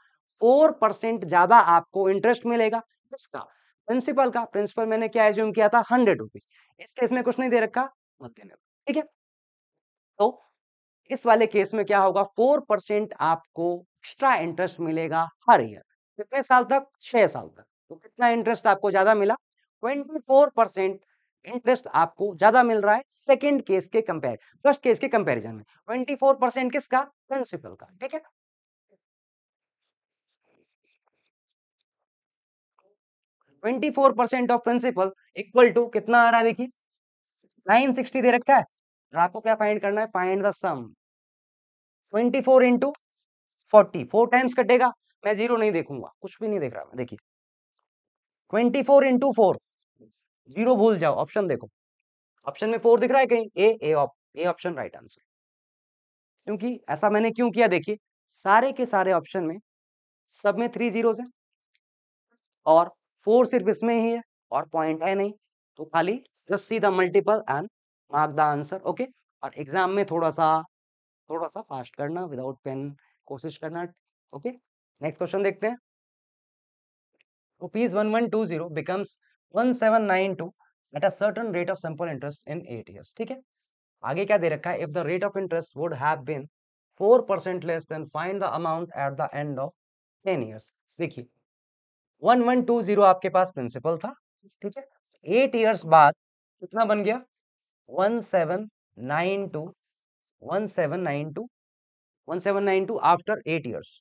4% ज्यादा आपको इंटरेस्ट मिलेगा, किसका, प्रिंसिपल का। प्रिंसिपल मैंने क्या एज्यूम किया था, 100 रुपीज, इस केस में कुछ नहीं दे रखा, मत देने। ठीक है, तो इस वाले केस में क्या होगा, 4% आपको एक्स्ट्रा इंटरेस्ट मिलेगा हर ईयर, कितने साल तक, 6 साल तक। तो कितना इंटरेस्ट आपको ज्यादा मिला, 24% इंटरेस्ट आपको ज्यादा मिल रहा है सेकेंड केस के कंपेयर, फर्स्ट केस के कंपेरिजन में। 24% किसका, प्रिंसिपल का। ठीक है, ऑफ प्रिंसिपल इक्वल टू कितना आ रहा है देखिए, 960 दे रखा है, और आपको क्या फाइंड करना है, find the sum. 24 into 40, 4 times कटेगा, मैं जीरो नहीं देखूंगा, कुछ भी नहीं देख रहा मैं, देखिए 24 into 4, जीरो भूल जाओ, ऑप्शन देखो, ऑप्शन में 4 दिख रहा है कहीं, ए ऑप्शन राइट आंसर। क्योंकि ऐसा मैंने क्यों किया देखिए, सारे के सारे ऑप्शन में सब में 3 zeros हैं और 4 सिर्फ इसमें ही है और पॉइंट है नहीं, तो खाली just see the multiple and mark the answer. Okay, और एग्जाम में थोड़ा सा फास्ट करना, विदाउट पेन कोशिश करना। ओके, नेक्स्ट क्वेश्चन देखते हैं। Rupees 1120 becomes 1792 at a certain rate of simple interest in 8 years. ठीक है, आगे क्या दे रखा है, if the rate of interest would have been 4% less then find the amount at the end of 10 years. देखिए 1120 आपके पास प्रिंसिपल था, ठीक है, 8 ईयर्स बाद कितना बन गया, 1792 आफ्टर 8 ईयर्स।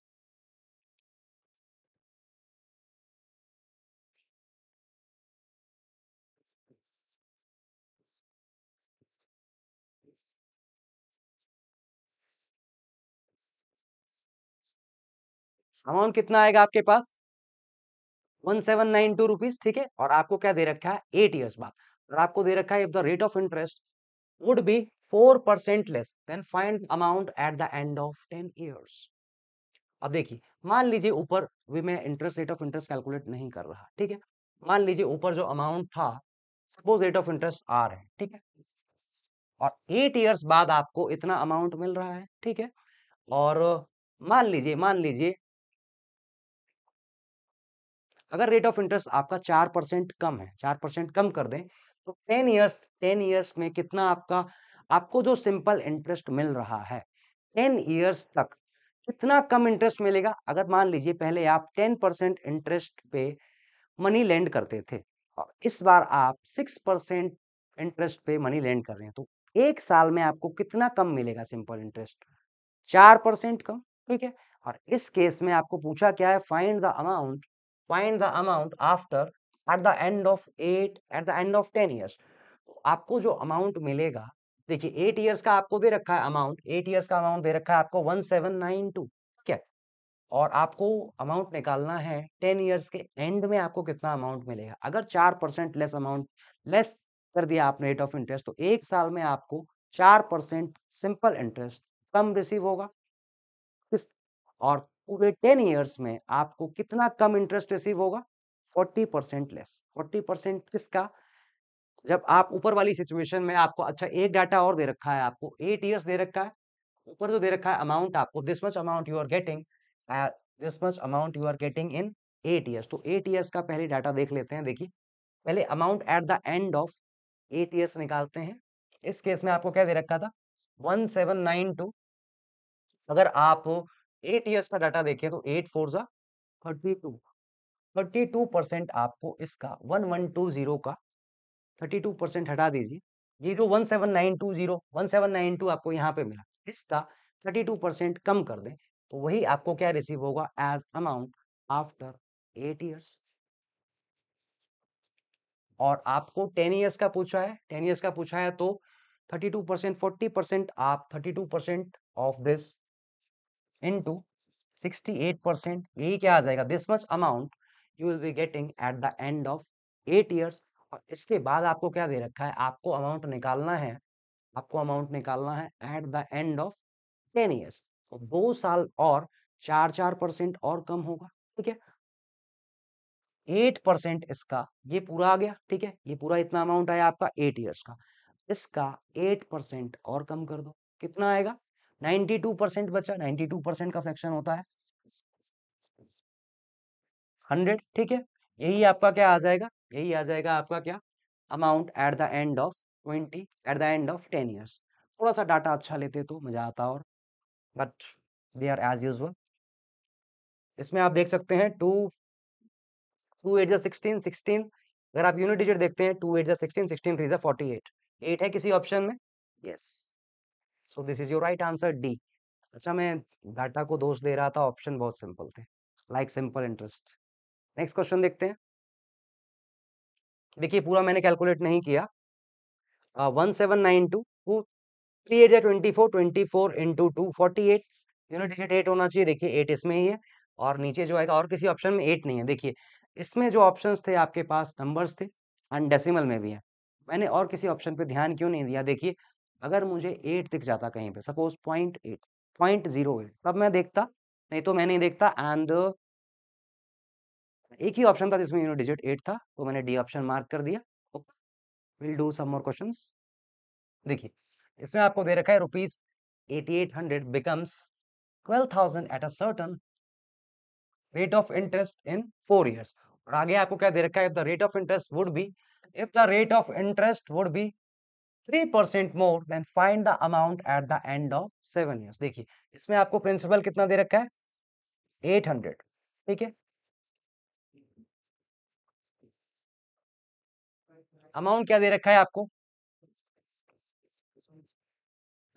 अमाउंट कितना आएगा आपके पास, 1792 रुपीज। ठीक है, और आपको क्या दे रखा है, 8 ईयर्स बाद, और आपको दे रखा है if the rate of interest would be 4% less then find amount at the end of 10 years. अब देखिए, मान लीजिए ऊपर भी मैं interest rate of interest calculate नहीं कर रहा, ठीक है। मान लीजिए ऊपर जो अमाउंट था, suppose rate of interest R है, ठीक है, और 8 ईयर्स बाद आपको इतना अमाउंट मिल रहा है, ठीक है। और मान लीजिए अगर रेट ऑफ इंटरेस्ट आपका 4% कम है, 4% कम कर दें तो 10 ईयर्स में कितना आपका, आपको जो सिंपल इंटरेस्ट मिल रहा है 10 ईयर्स तक कितना कम इंटरेस्ट मिलेगा। अगर मान लीजिए पहले आप 10% इंटरेस्ट पे मनी लेंड करते थे और इस बार आप 6% इंटरेस्ट पे मनी लेंड कर रहे हैं, तो 1 साल में आपको कितना कम मिलेगा सिंपल इंटरेस्ट, 4% कम, ठीक है। और इस केस में आपको पूछा क्या है, find the amount after at the end of 10 years. तो आपको जो अमाउंट मिलेगा, देखिए 8 ईयर्स का आपको दे रखा है अमाउंट, 8 ईयर्स का अमाउंट दे रखा है आपको 1792, ठीक है। और आपको अमाउंट निकालना है 10 ईयर्स के एंड में आपको कितना अमाउंट मिलेगा। अगर 4% लेस अमाउंट लेस कर दिया आपने रेट ऑफ इंटरेस्ट, तो 1 साल में आपको 4% सिंपल इंटरेस्ट कम रिसीव होगा। और पूरे 10 ईयर्स में आपको कितना कम इंटरेस्ट रिसीव होगा, 40% लेस। 40% किसका, जब आप ऊपर वाली सिचुएशन में आपको, अच्छा एक डाटा और दे रखा है आपको, 8 ईयर्स दे रखा है, ऊपर जो दे रखा है अमाउंट आपको, this much amount you are getting, this much amount you are getting in 8 years. तो 8 ईयर्स का पहले डाटा देख लेते हैं। देखिए पहले amount at the end of 8 years निकालते हैं। इस केस में आपको क्या दे रखा था, 1792। अगर आप 8 ईयर्स का डाटा देखें तो 8×4 = 32, 32% आपको इसका 1120 का 32% हटा दीजिए, ये जो 1792 आपको यहाँ पे मिला, इसका 32% कम कर दें तो वही आपको क्या रिसीव होगा एज अमाउंट आफ्टर 8 ईयर्स। और आपको 10 ईयर्स का पूछा है, 10 ईयर्स का पूछा है तो 32% 40%, आप 32% ऑफ दिस into 68%, यही क्या आ जाएगा, this much amount you will be getting at the end of 8 years. और इसके बाद आपको क्या दे रखा है, आपको अमाउंट निकालना है, आपको अमाउंट निकालना है at the end of 10 years. तो 2 साल और 4% और कम होगा, ठीक है। 8% इसका, ये पूरा आ गया, ठीक है, ये पूरा इतना अमाउंट आया आपका 8 ईयर्स का, इसका 8% और कम कर दो, कितना आएगा 92% बचा। 92% का फ्रैक्शन होता है 100, ठीक है। यही आपका क्या आ जाएगा, यही आ जाएगा आपका क्या, amount at the end of 20, at the end of 10 years. थोड़ा सा डाटा अच्छा लेते तो मजा आता, और but they are as usual. इसमें आप देख सकते हैं 2 2 8 16 16, अगर आप यूनिट डिजिट देखते हैं 2 8 16 16 3 48, 8 है किसी ऑप्शन में, yes, so this is your right answer D. अच्छा, मैं डाटा को दोष दे रहा था, ऑप्शन बहुत सिंपल थे, like simple interest. Next question देखते हैं। देखिए पूरा मैंने कैलकुलेट नहीं किया, 1792 24 into 2 48, यूनिट डिजिट 8 होना चाहिए, देखिए 8 इसमें ही है और नीचे जो आएगा और किसी ऑप्शन में 8 नहीं है। देखिए इसमें जो ऑप्शंस थे आपके पास नंबर्स थे एंड डेसिमल में भी है, मैंने और किसी ऑप्शन पे ध्यान क्यों नहीं दिया। देखिए अगर मुझे 8 दिख जाता कहीं पे, सपोज 0.8, 0.08, तब मैं देखता, नहीं तो मैं नहीं देखता। एंड एक ही ऑप्शन था जिसमें यूनिट डिजिट 8 था, तो मैंने डी ऑप्शन मार्क कर दिया। Will do some more questions. देखिए इसमें आपको दे रखा है rupees 8800 becomes 12,000 at a certain rate of interest in 4 years. और आगे आपको क्या दे रखा है, if the rate of interest would be 3% more, then find the amount at the end of 7 years। देखिए इसमें आपको प्रिंसिपल कितना दे रखा है 800, ठीक है, अमाउंट क्या दे रखा है आपको,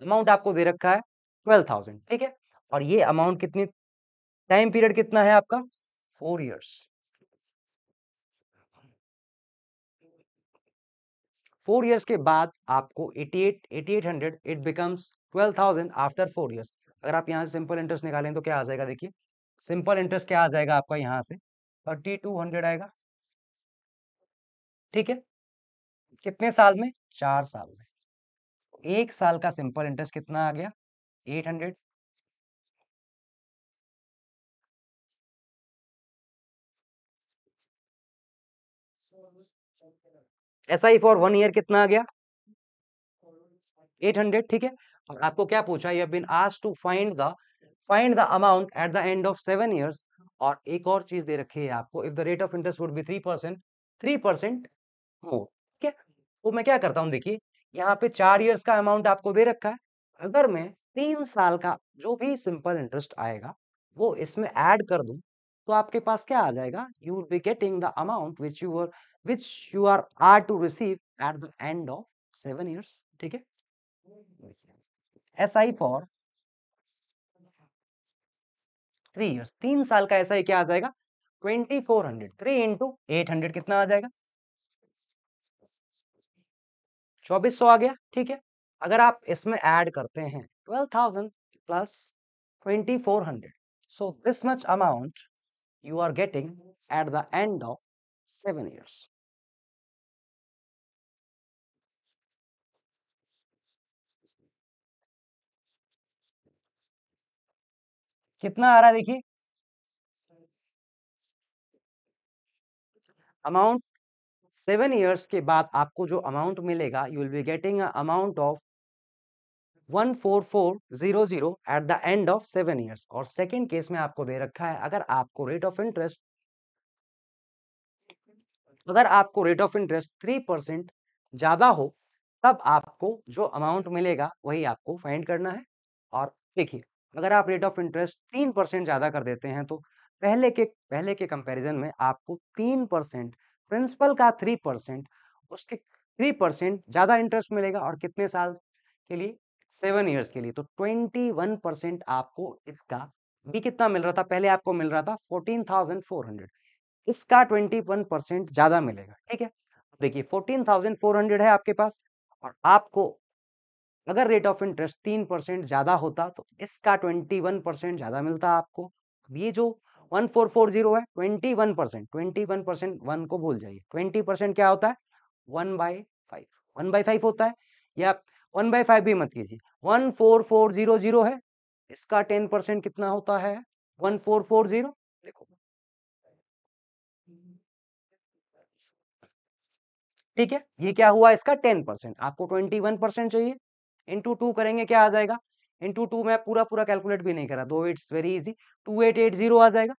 अमाउंट आपको दे रखा है 12,000, ठीक है। और ये अमाउंट कितनी, टाइम पीरियड कितना है आपका 4 ईयर्स, 4 ईयर्स के बाद आपको 8800 इट बिकम्स 12,000 आफ्टर 4 ईयर्स। अगर आप यहाँ से सिंपल इंटरेस्ट निकालें तो क्या आ जाएगा, देखिए सिंपल इंटरेस्ट क्या आ जाएगा आपका, यहाँ से 3200 आएगा, ठीक है। कितने साल में, 4 साल में। 1 साल का सिंपल इंटरेस्ट कितना आ गया 800, एसआई फॉर 1 ईयर कितना आ गया 800, ठीक है। और आपको क्या पूछा, you have been asked to find the amount at the end of 7 years. और एक और चीज दे रखी है आपको, if the rate of interest would be 3% more, ठीक है। तो मैं क्या करता हूँ, देखिए यहाँ पे 4 ईयर्स का अमाउंट आपको दे रखा है, अगर मैं 3 साल का जो भी सिंपल इंटरेस्ट आएगा वो इसमें ऐड कर दूं तो आपके पास क्या आ जाएगा, you will be getting the amount which you are to receive at the end of 7 years, ठीक है। एसआई फॉर 3 ईयर्स, 3 साल का एसआई क्या आ जाएगा 2400, 3 × 800 कितना आ जाएगा 2400 आ गया, ठीक है। अगर आप इसमें ऐड करते हैं 12,000 plus 2400, so this much amount you are getting at the end of 7 years. कितना आ रहा है देखिए अमाउंट, 7 ईयर्स के बाद आपको जो अमाउंट मिलेगा, you will be getting amount of 14400 at the end of 7 years. और सेकंड केस में आपको दे रखा है, अगर आपको रेट ऑफ इंटरेस्ट 3% ज्यादा हो तब आपको जो अमाउंट मिलेगा वही आपको फाइंड करना है। और देखिए अगर आप रेट ऑफ इंटरेस्ट 3% ज्यादा कर देते हैं तो पहले के कंपैरिजन में आपको 3% प्रिंसिपल का 3% उसके 3% ज्यादा इंटरेस्ट मिलेगा। और कितने साल के लिए 7 ईयर्स के लिए, तो 21% आपको इसका भी कितना मिल रहा था, पहले आपको मिल रहा था 14,400, इसका 21% ज्यादा मिलेगा, ठीक है। देखिए 14,400 है आपके पास, और आपको अगर रेट ऑफ इंटरेस्ट 3% ज्यादा होता तो इसका 21% ज्यादा मिलता आपको। ये जो 1440 है 21%, 1 को भूल जाइए, 20% क्या होता है 1/5 होता है, या 1/5 भी मत कीजिए, 14400 है, इसका 10% कितना होता है 1440, देखो ठीक है। ये क्या हुआ इसका 10%, आपको 21% चाहिए, इंटू 2 करेंगे क्या आ जाएगा, इंटू 2 मैं पूरा कैलकुलेट भी नहीं करा, दो इट्स वेरी इजी, 2880 आ जाएगा,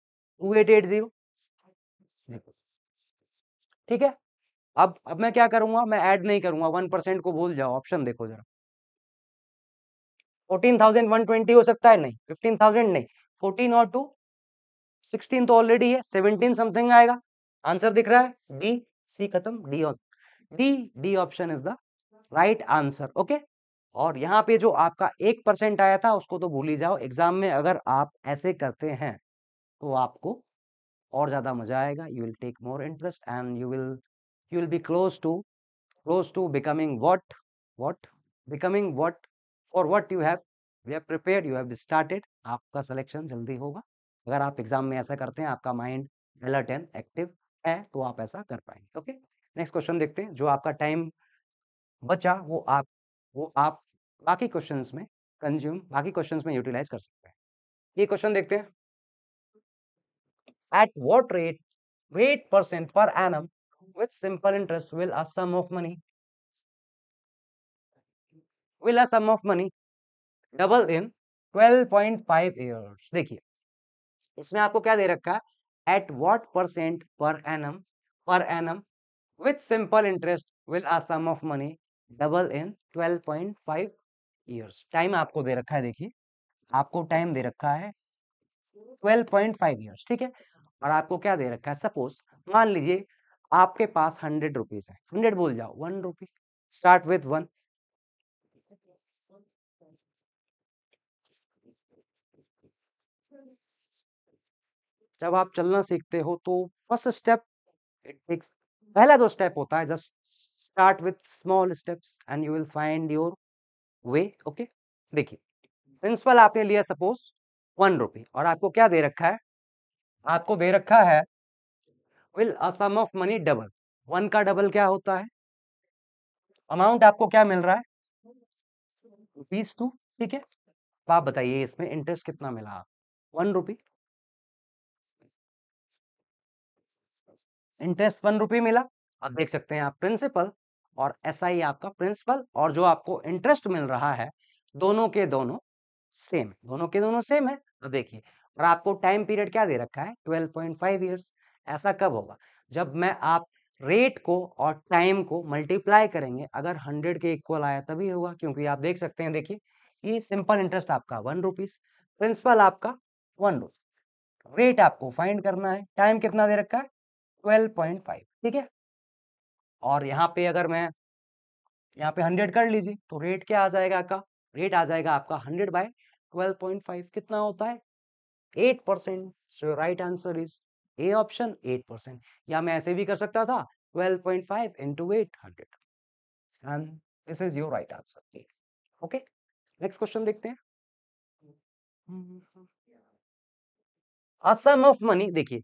2880, ठीक है। अब मैं क्या करूंगा, मैं ऐड नहीं करूंगा, 1% को भूल जाओ, ऑप्शन देखो जरा, 14,120 हो सकता है नहीं, 15,000 नहीं, 14 और 2 16 तो ऑलरेडी है, 17 समथिंग आएगा। आंसर दिख रहा है डी, सी खत्म, D option is the right answer, okay. और यहाँ पे जो आपका 1% आया था उसको तो भूल ही जाओ, एग्जाम में अगर आप ऐसे करते हैं तो आपको और ज्यादा मजा आएगा, you will take more interest and you will be close to becoming what for what we have prepared, you have started. आपका सिलेक्शन जल्दी होगा अगर आप एग्जाम में ऐसा करते हैं, आपका माइंड अलर्ट एंड एक्टिव है तो आप ऐसा कर पाएंगे, ओके। नेक्स्ट क्वेश्चन देखते हैं, जो आपका टाइम बचा वो आप बाकी क्वेश्चंस में यूटिलाइज कर सकते हैं। ये क्वेश्चन देखते हैं, at what rate % per annum with simple interest will a sum of money double in 12.5 years. देखिए इसमें आपको क्या दे रखा है, at what % per annum with simple interest will a sum of money double in 12.5 years. Time आपको दे रखा है, देखिए आपको टाइम दे रखा है 12.5 ईयर्स, ठीक है। और आपको क्या दे रखा है, सपोज मान लीजिए आपके पास 100 रुपीज है, 100 भूल जाओ, 1 रुपी, स्टार्ट विथ 1, जब आप चलना सीखते हो तो फर्स्ट स्टेप इट टेक्स, पहला 2 स्टेप होता है, just start with small steps and you will find your way, okay। देखिए प्रिंसिपल आपने लिया सपोज 1 रुपी, और आपको क्या दे रखा है, आपको दे रखा है will a sum of money double, 1 का डबल क्या होता है, अमाउंट आपको क्या मिल रहा है 22, ठीक है। तो आप बताइए इसमें इंटरेस्ट कितना मिला, 1 रुपी इंटरेस्ट 1 रुपी मिला, आप देख सकते हैं आप प्रिंसिपल और एसआई आपका प्रिंसिपल और जो आपको इंटरेस्ट मिल रहा है दोनों के दोनों सेम है। तो देखिए, और आपको टाइम पीरियड क्या दे रखा है 12.5 इयर्स। ऐसा कब होगा? जब मैं आप रेट को और टाइम को मल्टीप्लाई करेंगे, अगर 100 के इक्वल आया तभी होगा, क्योंकि आप देख सकते हैं देखिए ये सिंपल इंटरेस्ट आपका 1 रुपीज, प्रिंसिपल आपका 1 रुपीज, रेट आपको फाइंड करना है, टाइम कितना दे रखा है 12.5, ठीक है। और यहाँ पे अगर मैं यहाँ पे 100 कर लीजिए तो रेट क्या आ जाएगा आपका, रेट आ जाएगा आपका 100/12.5 कितना होता है 8%। So right answer is A option 8%। या मैं ऐसे भी कर सकता था 12.5 × 8 100 and this is your right answer. Okay, next question देखते हैं। अ सम ऑफ मनी, देखिए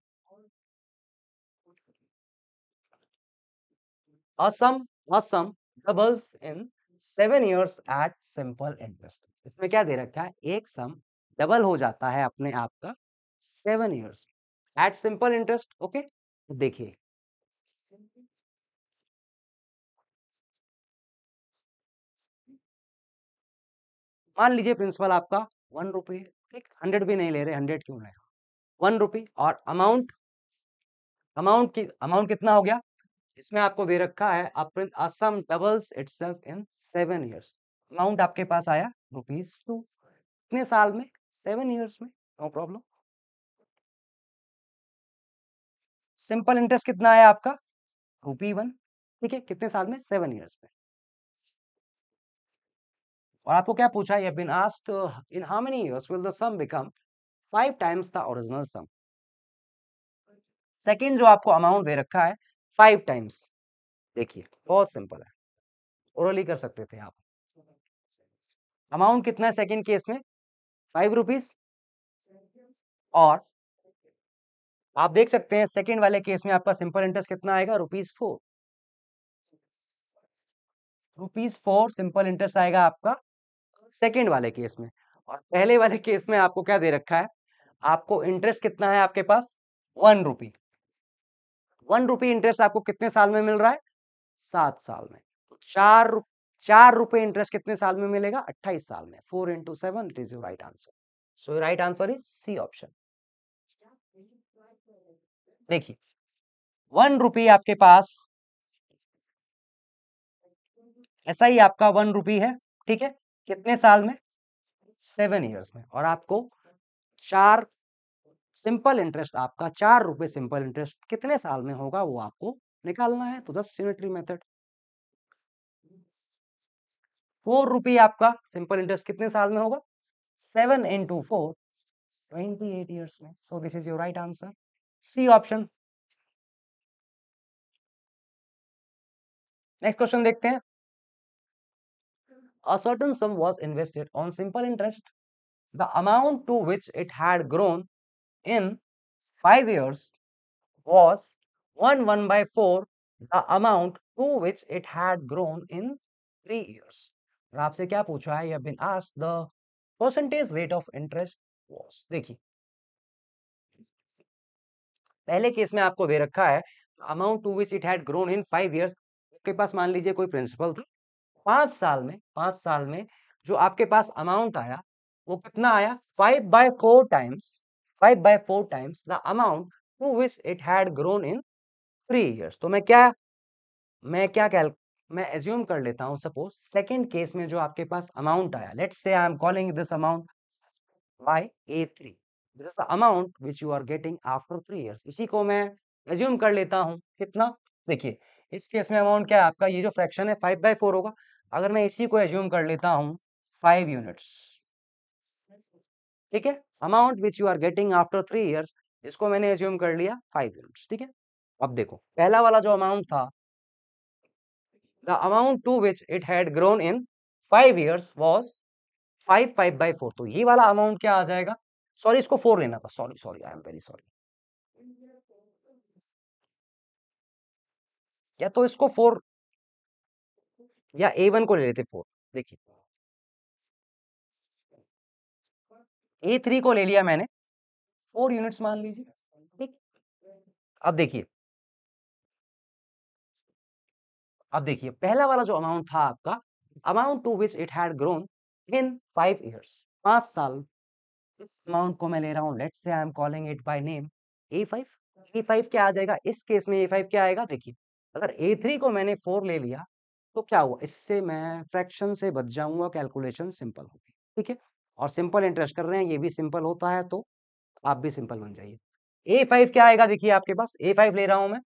a sum doubles in 7 years at simple interest। इसमें क्या दे रखा है, एक सम डबल हो जाता है अपने आप का 7 years at simple interest. Okay, देखिए मान लीजिए प्रिंसिपल आपका 1 रुपये, ठीक, 100 भी नहीं ले रहे, 100 क्यों नहीं, 1 रुपये। और अमाउंट कितना हो गया, इसमें आपको दे रखा है a sum doubles itself in 7 years. Amount आपके पास आया ₹2 कितने साल में, 7 इयर्स में, नो प्रॉब्लम। सिंपल इंटरेस्ट कितना आया आपका ₹1, ठीक है, कितने साल में 7 इयर्स में। और आपको क्या पूछा, you have been asked in how many years will the sum become 5 times the original sum. Second जो आपको अमाउंट दे रखा है 5 टाइम्स, देखिए बहुत सिंपल है, ओरली कर सकते थे आप। अमाउंट कितना है सेकंड केस में ₹5 और आप देख सकते हैं सेकंड वाले केस में आपका सिंपल इंटरेस्ट कितना आएगा ₹4। ₹4 सिंपल इंटरेस्ट आएगा आपका सेकंड वाले केस में। और पहले वाले केस में आपको क्या दे रखा है, आपको इंटरेस्ट कितना है आपके पास ₹1। ₹1 इंटरेस्ट आपको कितने साल में मिल रहा है, 7 साल में। ₹4 इंटरेस्ट कितने साल में मिलेगा, 28 साल में। 4 × 7 it is your right answer. So right answer is C option. देखिए ₹1 आपके पास, ऐसा ही आपका ₹1 है, ठीक है, कितने साल में, 7 इयर्स में। और आपको चार सिंपल इंटरेस्ट आपका ₹4 सिंपल इंटरेस्ट कितने साल में होगा वो आपको निकालना है। तो जस्ट सिमेट्री मेथड। ₹4 आपका सिंपल इंटरेस्ट कितने साल में होगा, 7 × 4 28 ईयर्स में। So this is your right answer C option. Next question देखते हैं। A certain sum was invested on simple interest, the amount to which it had grown in 5 years was 1/4 the amount to which it had grown in 3 years। और आपसे क्या पूछा है, you have been asked the percentage rate of interest was। देखिए पहले case में आपको दे रखा है amount to which it had grown in 5 years। आपके पास मान लीजिए कोई प्रिंसिपल था 5 साल में जो आपके पास अमाउंट आया वो कितना आया 5/4 times the amount to which it had grown in 3 years। तो मैं assume कर लेता हूँ, suppose second case में जो आपके पास amount आया, let's say I am calling this amount by A3, this is the amount which you are getting after 3 years। इसी को मैं assume कर लेता हूँ कितना, देखिए इस केस में amount क्या है आपका, ये जो fraction है 5/4 होगा। अगर मैं इसी को assume कर लेता हूँ 5 units, ठीक है, amount which you are getting after 3 years, इसको मैंने एज्यूम कर लिया 5 यूनिट्स, ठीक है। अब देखो पहला वाला जो अमाउंट था, the amount to which it had grown in 5 years was 5/4। तो ये वाला अमाउंट क्या आ जाएगा, सॉरी इसको 4 लेना था, sorry I am very sorry, या तो इसको 4 या A1 को ले लेते 4। देखिए A3 को ले लिया मैंने 4 यूनिट्स मान लीजिए, ठीक। अब देखिए अब देखिए पहला वाला जो अमाउंट था आपका, amount to which it had grown in 5 years, 5 साल, इस अमाउंट को मैं ले रहा हूँ, let's say I am calling it by name A5। A5 क्या आ जाएगा इस केस में, A5 क्या आएगा, देखिए अगर A3 को मैंने 4 ले लिया तो क्या हुआ, इससे मैं फ्रैक्शन से बच जाऊंगा, कैलकुलेशन सिंपल होगी, ठीक है। और सिंपल इंटरेस्ट कर रहे हैं, ये भी सिंपल होता है तो आप भी सिंपल बन जाइए। A5 क्या आएगा, देखिए आपके पास A5 ले रहा हूं मैं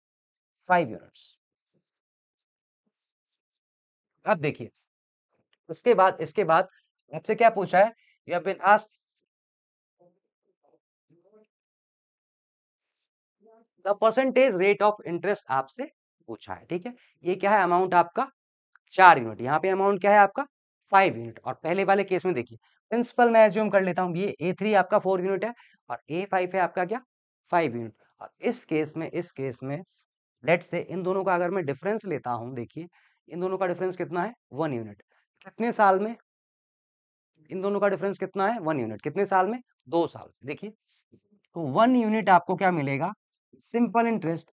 5 यूनिट्स। अब देखिए इसके बाद आपसे क्या पूछा है, you have been asked the percentage rate of interest आपसे पूछा है, ठीक है। ये क्या है, अमाउंट आपका 4 यूनिट, यहाँ पे अमाउंट क्या है आपका 5 यूनिट। और पहले वाले केस में देखिए प्रिंसिपल मैं एज्यूम कर लेता हूँ, ये A3 आपका 4 यूनिट है और A5 है आपका क्या 5 यूनिट। और इस केस में लेट से इन दोनों का अगर मैं डिफरेंस लेता हूँ, देखिए इन दोनों का डिफरेंस कितना है 1 यूनिट। कितने साल में इन दोनों का डिफरेंस कितना है 1 यूनिट, कितने साल में 2 साल। देखिए तो 1 यूनिट आपको क्या मिलेगा, सिंपल इंटरेस्ट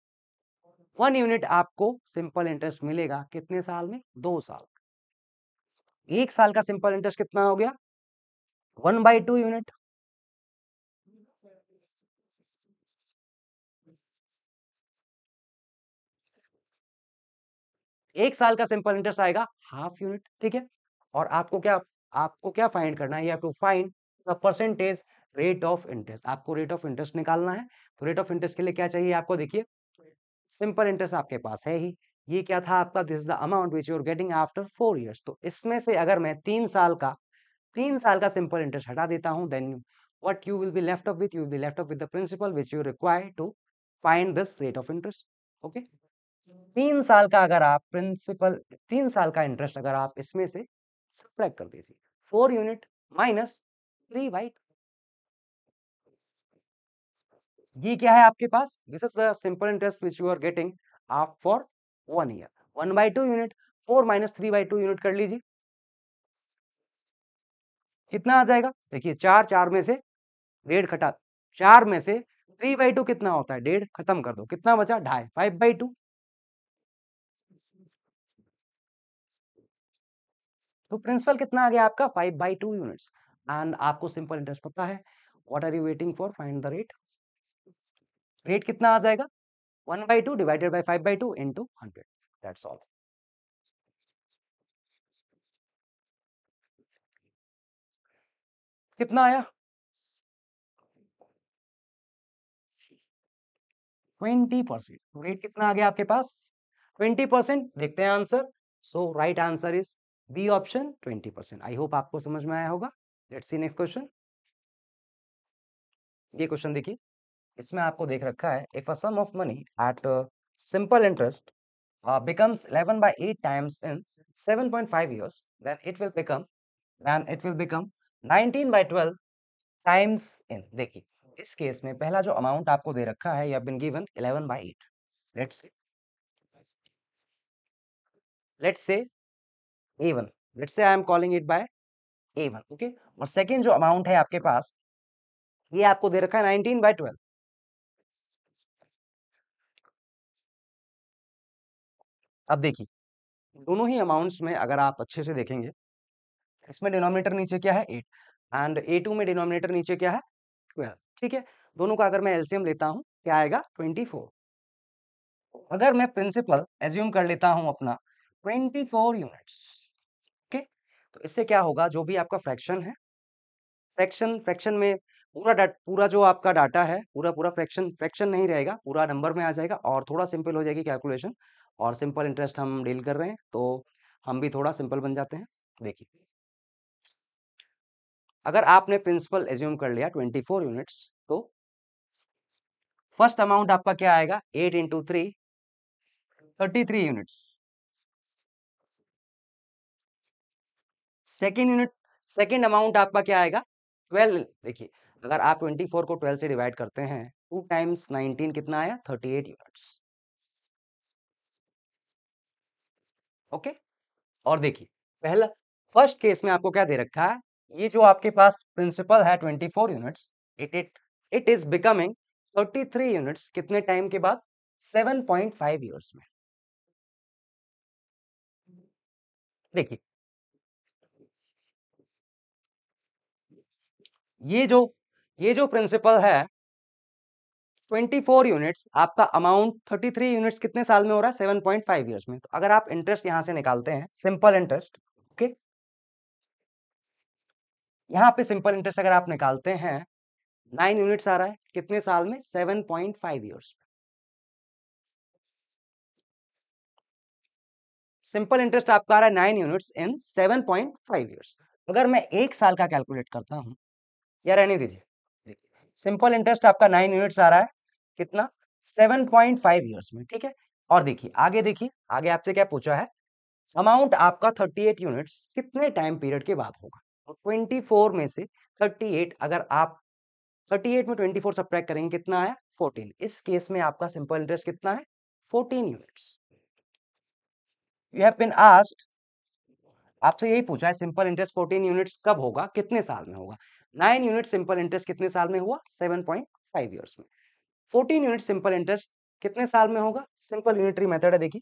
1 यूनिट आपको सिंपल इंटरेस्ट मिलेगा कितने साल में 2 साल। 1 साल का सिंपल इंटरेस्ट कितना हो गया 1/2 यूनिट, एक साल का सिंपल इंटरेस्ट आएगा ½ यूनिट, ठीक है। और आपको क्या फाइंड करना है, you have to find the percentage rate of interest. आपको रेट ऑफ इंटरेस्ट निकालना है, तो रेट ऑफ इंटरेस्ट के लिए क्या चाहिए आपको, देखिए सिंपल इंटरेस्ट आपके पास है ही, ये क्या था आपका, this is the amount which you are getting after 4 years. तो इसमें से अगर मैं 3 साल का सिंपल इंटरेस्ट हटा देता हूं, then what you will be left up with, you will be left up with the principal which you require to find this rate of interest, okay. 3 साल का अगर आप प्रिंसिपल 3 साल का इंटरेस्ट अगर आप इसमें से सब्ट्रैक्ट कर दीजिए, 4 यूनिट माइनस 3/2, ये क्या है आपके पास, this is the simple interest which you are getting आप फॉर 1 ईयर। 1/2 यूनिट, 4 - 3/2 यूनिट कर लीजिए, कितना आ जाएगा, देखिए 4 में से 3/2 कितना होता है 1.5, खत्म कर दो, कितना बचा 2.5, 5/2। तो प्रिंसिपल कितना आ गया आपका 5/2 यूनिट्स। एंड आपको सिंपल इंटरेस्ट पता है, what are you waiting for, find the rate. Rate कितना आ जाएगा 1/2 ÷ 5/2 into 100, that's all। कितना आया 20%, रेट कितना आ गया आपके पास 20%। देखते हैं answer, so right answer is B option 20%। I hope आपको समझ में आया होगा। Let's see next question. ये क्वेश्चन देखिए, इसमें आपको देख रखा है, if a sum of money at simple interest becomes 11/8 times in 7.5 years, then it will become 19/12 times in। देखिए इस केस में पहला जो अमाउंट आपको दे रखा है, you have been given 11/8। Let's say A1, let's say I am calling it by A1, okay. और सेकेंड जो अमाउंट है आपके पास, ये आपको दे रखा है 19/12। अब देखिए दोनों ही अमाउंट्स में अगर आप अच्छे से देखेंगे, इसमें डिनोमिनेटर नीचे क्या है 8, एंड A2 में डिनोमिनेटर नीचे क्या है 12, ठीक है। दोनों का अगर मैं एलसीएम लेता हूं, क्या आएगा 24। अगर मैं प्रिंसिपल एज्यूम कर लेता हूं अपना 24 यूनिट्स, ओके। तो इससे क्या होगा, जो भी आपका फ्रैक्शन है, फ्रैक्शन में पूरा जो आपका डाटा है, पूरा फ्रैक्शन नहीं रहेगा, पूरा नंबर में आ जाएगा और थोड़ा सिंपल हो जाएगी कैलकुलेशन। और सिंपल इंटरेस्ट हम डील कर रहे हैं तो हम भी थोड़ा सिंपल बन जाते हैं। देखिए अगर आपने प्रिंसिपल एज्यूम कर लिया 24 यूनिट्स, तो फर्स्ट अमाउंट आपका क्या आएगा 8 × 3, 33 यूनिट्स। सेकेंड अमाउंट आपका क्या आएगा 12। देखिए अगर आप 24 को 12 से डिवाइड करते हैं, 2 × 19 कितना आया 38 यूनिट्स, ओके। और देखिए पहला फर्स्ट केस में आपको क्या दे रखा है, ये जो आपके पास प्रिंसिपल है 24 units, it is becoming 33 units, कितने टाइम के बाद 7.5 ईयर्स में। देखिए ये जो प्रिंसिपल है 24 यूनिट्स, आपका अमाउंट 33 यूनिट्स कितने साल में हो रहा है? 7.5 ईयर्स में। तो अगर आप इंटरेस्ट यहां से निकालते हैं, सिंपल इंटरेस्ट, ओके, यहां पे सिंपल इंटरेस्ट अगर आप निकालते हैं 9 यूनिट्स आ रहा है कितने साल में? 7.5 ईयर्स। सिंपल इंटरेस्ट आपका आ रहा है 9 यूनिट्स इन 7.5 ईयर्स। अगर मैं एक साल का कैलकुलेट करता हूं, या रहने दीजिए, सिंपल इंटरेस्ट आपका 9 यूनिट्स आ रहा है कितना? 7.5 ईयर्स में, ठीक है। और देखिए आगे, आपसे क्या पूछा है? अमाउंट आपका 38 यूनिट्स कितने टाइम पीरियड के बाद होगा? 24 में से 38, अगर आप 38 में 24 सब्ट्रैक्ट करेंगे कितना आया? 14। इस केस में आपका सिंपल इंटरेस्ट कितना है? 14 units. You have been asked, आपसे यही पूछा है सिंपल इंटरेस्ट 14 यूनिट्स कब होगा, कितने साल में होगा? 9 यूनिट सिंपल इंटरेस्ट कितने साल में हुआ? 7.5 ईयर्स में। 14 यूनिट सिंपल इंटरेस्ट कितने साल में होगा? सिंपल यूनिटरी मेथड है, देखिए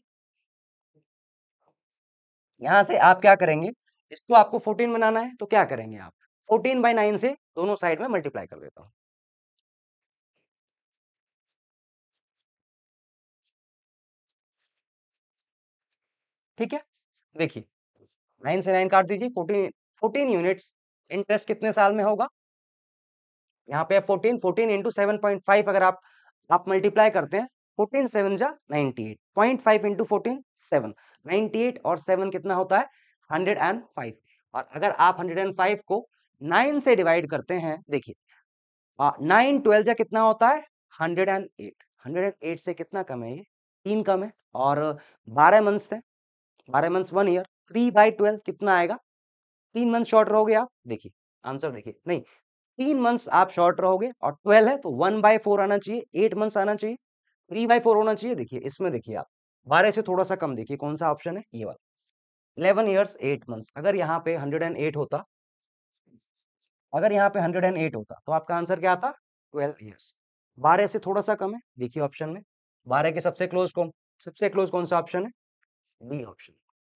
यहां से आप क्या करेंगे, इसको आपको 14 बनाना है तो क्या करेंगे आप 14/9 से दोनों साइड में मल्टीप्लाई कर देता हूं। ठीक है, देखिए 9 से 9 काट दीजिए, 14 यूनिट्स इंटरेस्ट कितने साल में होगा? यहाँ पे 14 इंटू 7.5 अगर आप मल्टीप्लाई करते हैं, 14 7 जा 98, 0.5 इंटू 14 7, 98 और 7 कितना होता है? 105। और अगर आप 105 को 9 से डिवाइड करते हैं, देखिए 9 12 जा कितना होता है? 108। 108 से कितना कम है? ये 3 कम है। और 12 मंथ्स है, 12 मंथ्स 1 ईयर, 3/12 कितना आएगा? 3 मंथ शॉर्ट रहोगे आप, देखिए आंसर देखिए, नहीं 3 मंथ्स आप शॉर्ट रहोगे, और 12 है तो 1/4 आना चाहिए, 8 मंथ्स आना चाहिए, 3/4 होना चाहिए। देखिए इसमें देखिए आप 12 से थोड़ा सा कम, देखिए कौन सा ऑप्शन है? ये वाला, 11 ईयर्स 8 मंथ्स। अगर यहाँ पे 108 होता, अगर यहाँ पे 108 होता तो आपका आंसर क्या आता? 12 ईयर्स। 12 से थोड़ा सा कम है, देखिए ऑप्शन में 12 के सबसे क्लोज कौन सा ऑप्शन है? B option.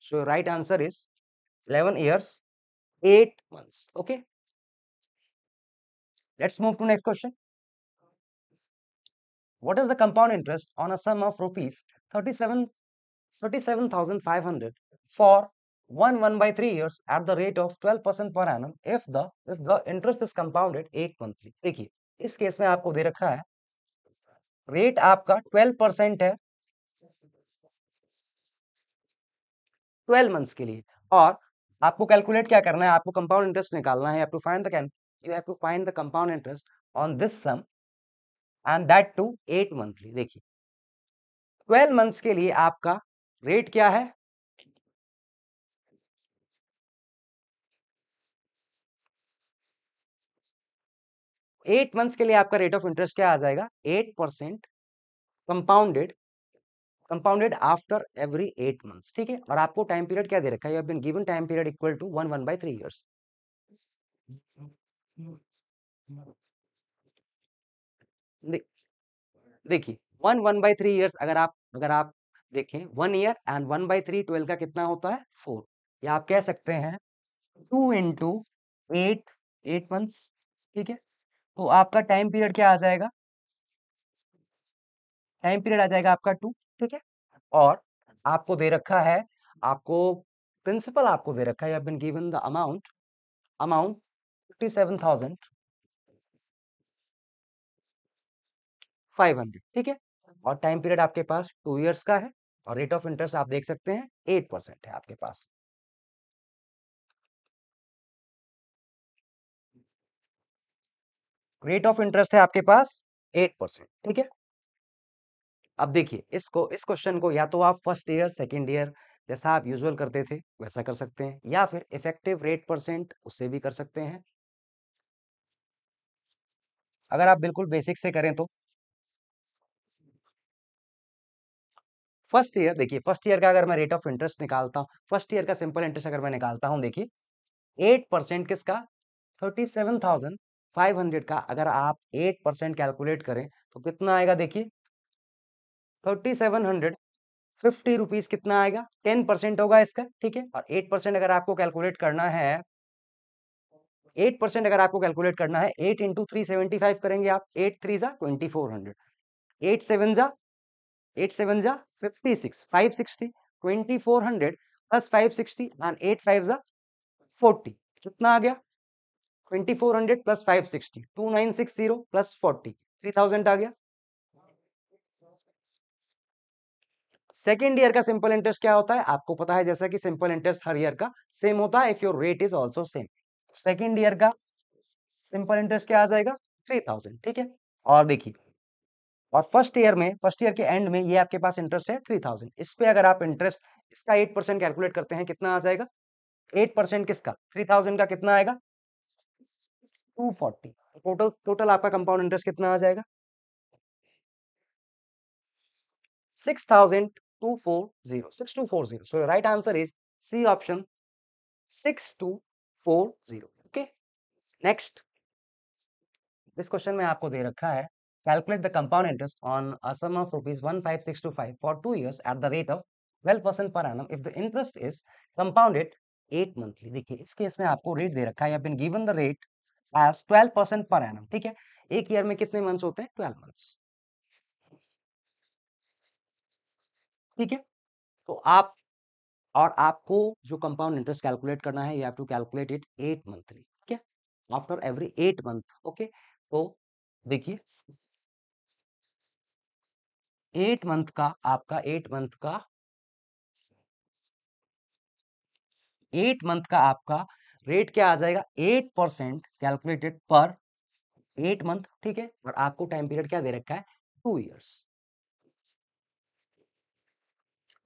So right answer is 11 years 8 months. Okay, let's move to next question. What is the compound interest on a sum of rupees 37,500 for 1/3 years at the rate of 12% per annum if the interest is compounded 8 monthly? देखिए इस case में आपको दे रखा है rate आपका 12% है 12 months के लिए, और आपको कैलकुलेट क्या करना है? आपको कंपाउंड इंटरेस्ट निकालना है। You have to find the compound interest on this sum and that to 8 monthly. देखिए 12 मंथ्स के लिए आपका रेट क्या है? 8 मंथ्स के लिए आपका रेट ऑफ इंटरेस्ट क्या आ जाएगा? 8% कंपाउंडेड आफ्टर एवरी 8 मंथ्स, ठीक है। और आपको टाइम पीरियड क्या दे रखा है? You have been given time period equal to 1/3 years. देखिए 1/3 ईयर्स, अगर आप देखें 1 ईयर एंड 1/3, 12 का कितना होता है? 4। या आप कह सकते हैं 2 into 8 months, ठीक है। तो आपका टाइम पीरियड क्या आ जाएगा? टाइम पीरियड आ जाएगा आपका 2, ठीक है। और आपको दे रखा है, आपको प्रिंसिपल आपको दे रखा है, you have been given the amount 57,500, ठीक है। और टाइम पीरियड आपके पास 2 ईयर्स का है, और रेट ऑफ इंटरेस्ट आप देख सकते हैं 8% है आपके पास। रेट ऑफ इंटरेस्ट है आपके पास 8%, ठीक है। अब देखिए इस क्वेश्चन को या तो आप 1st ईयर 2nd ईयर जैसा आप यूजुअल करते थे वैसा कर सकते हैं, या फिर इफेक्टिव रेट परसेंट उससे भी कर सकते हैं। अगर आप बिल्कुल बेसिक से करें तो 1st ईयर, देखिए 1st ईयर का अगर मैं रेट ऑफ इंटरेस्ट निकालता हूँ, 1st ईयर का सिंपल इंटरेस्ट अगर मैं निकालता हूँ, देखिए 8% किसका? 37,500 का। अगर आप 8% कैलकुलेट करें तो कितना आएगा? देखिए 3700 50 रुपीज कितना आएगा, 10% होगा इसका, ठीक है। और 8% अगर आपको कैलकुलेट करना है, 8% अगर आपको कैलकुलेट करना है, 8 × 375 करेंगे आप, 8 3 जा 2400, 8 7 जा 56, 560, 2400 प्लस 560 और 8 5 जा 40, कितना आ गया 2400 प्लस 560, 2960 प्लस 40, 3000 आ गया। सेकेंड ईयर का सिंपल इंटरेस्ट क्या होता है आपको पता है, जैसा कि सिंपल इंटरेस्ट हर ईयर का सेम होता है, if your rate is also same. Second year का सिंपल इंटरेस्ट क्या आ जाएगा 3000, ठीक है। और देखिए, और फर्स्ट ईयर में, फर्स्ट ईयर के एंड में ये आपके पास इंटरेस्ट है 3000, इस पे अगर आप इंटरेस्ट इसका 8% कैलकुलेट करते हैं कितना आ जाएगा, 8% किसका 3000 का कितना आएगा 240, टोटल आपका कंपाउंड इंटरेस्ट कितना आ जाएगा 6240, 6240। So right answer is C option 6240, okay. Next, इस क्वेश्चन में आपको दे रखा है calculate the compound interest on a sum of rupees 15625 for 2 years at the rate of 12% per annum if the interest is compounded 8 monthly। देखिए इस case में आपको रेट दे रखा है, यहाँ पे given the rate as 12% per annum, ठीक है। एक ईयर में कितने मंथ्स होते हैं 12 मंथ्स, ठीक है। तो आप, और आपको जो कंपाउंड इंटरेस्ट कैलकुलेट करना है, you have to calculate it 8 monthly, ठीक है, आफ्टर एवरी 8 मंथ, ओके। तो देखिए 8 मंथ का आपका, 8 मंथ का, 8 मंथ का आपका रेट क्या आ जाएगा 8% कैलकुलेटेड पर 8 मंथ, ठीक है। और आपको टाइम पीरियड क्या दे रखा है 2 इयर्स,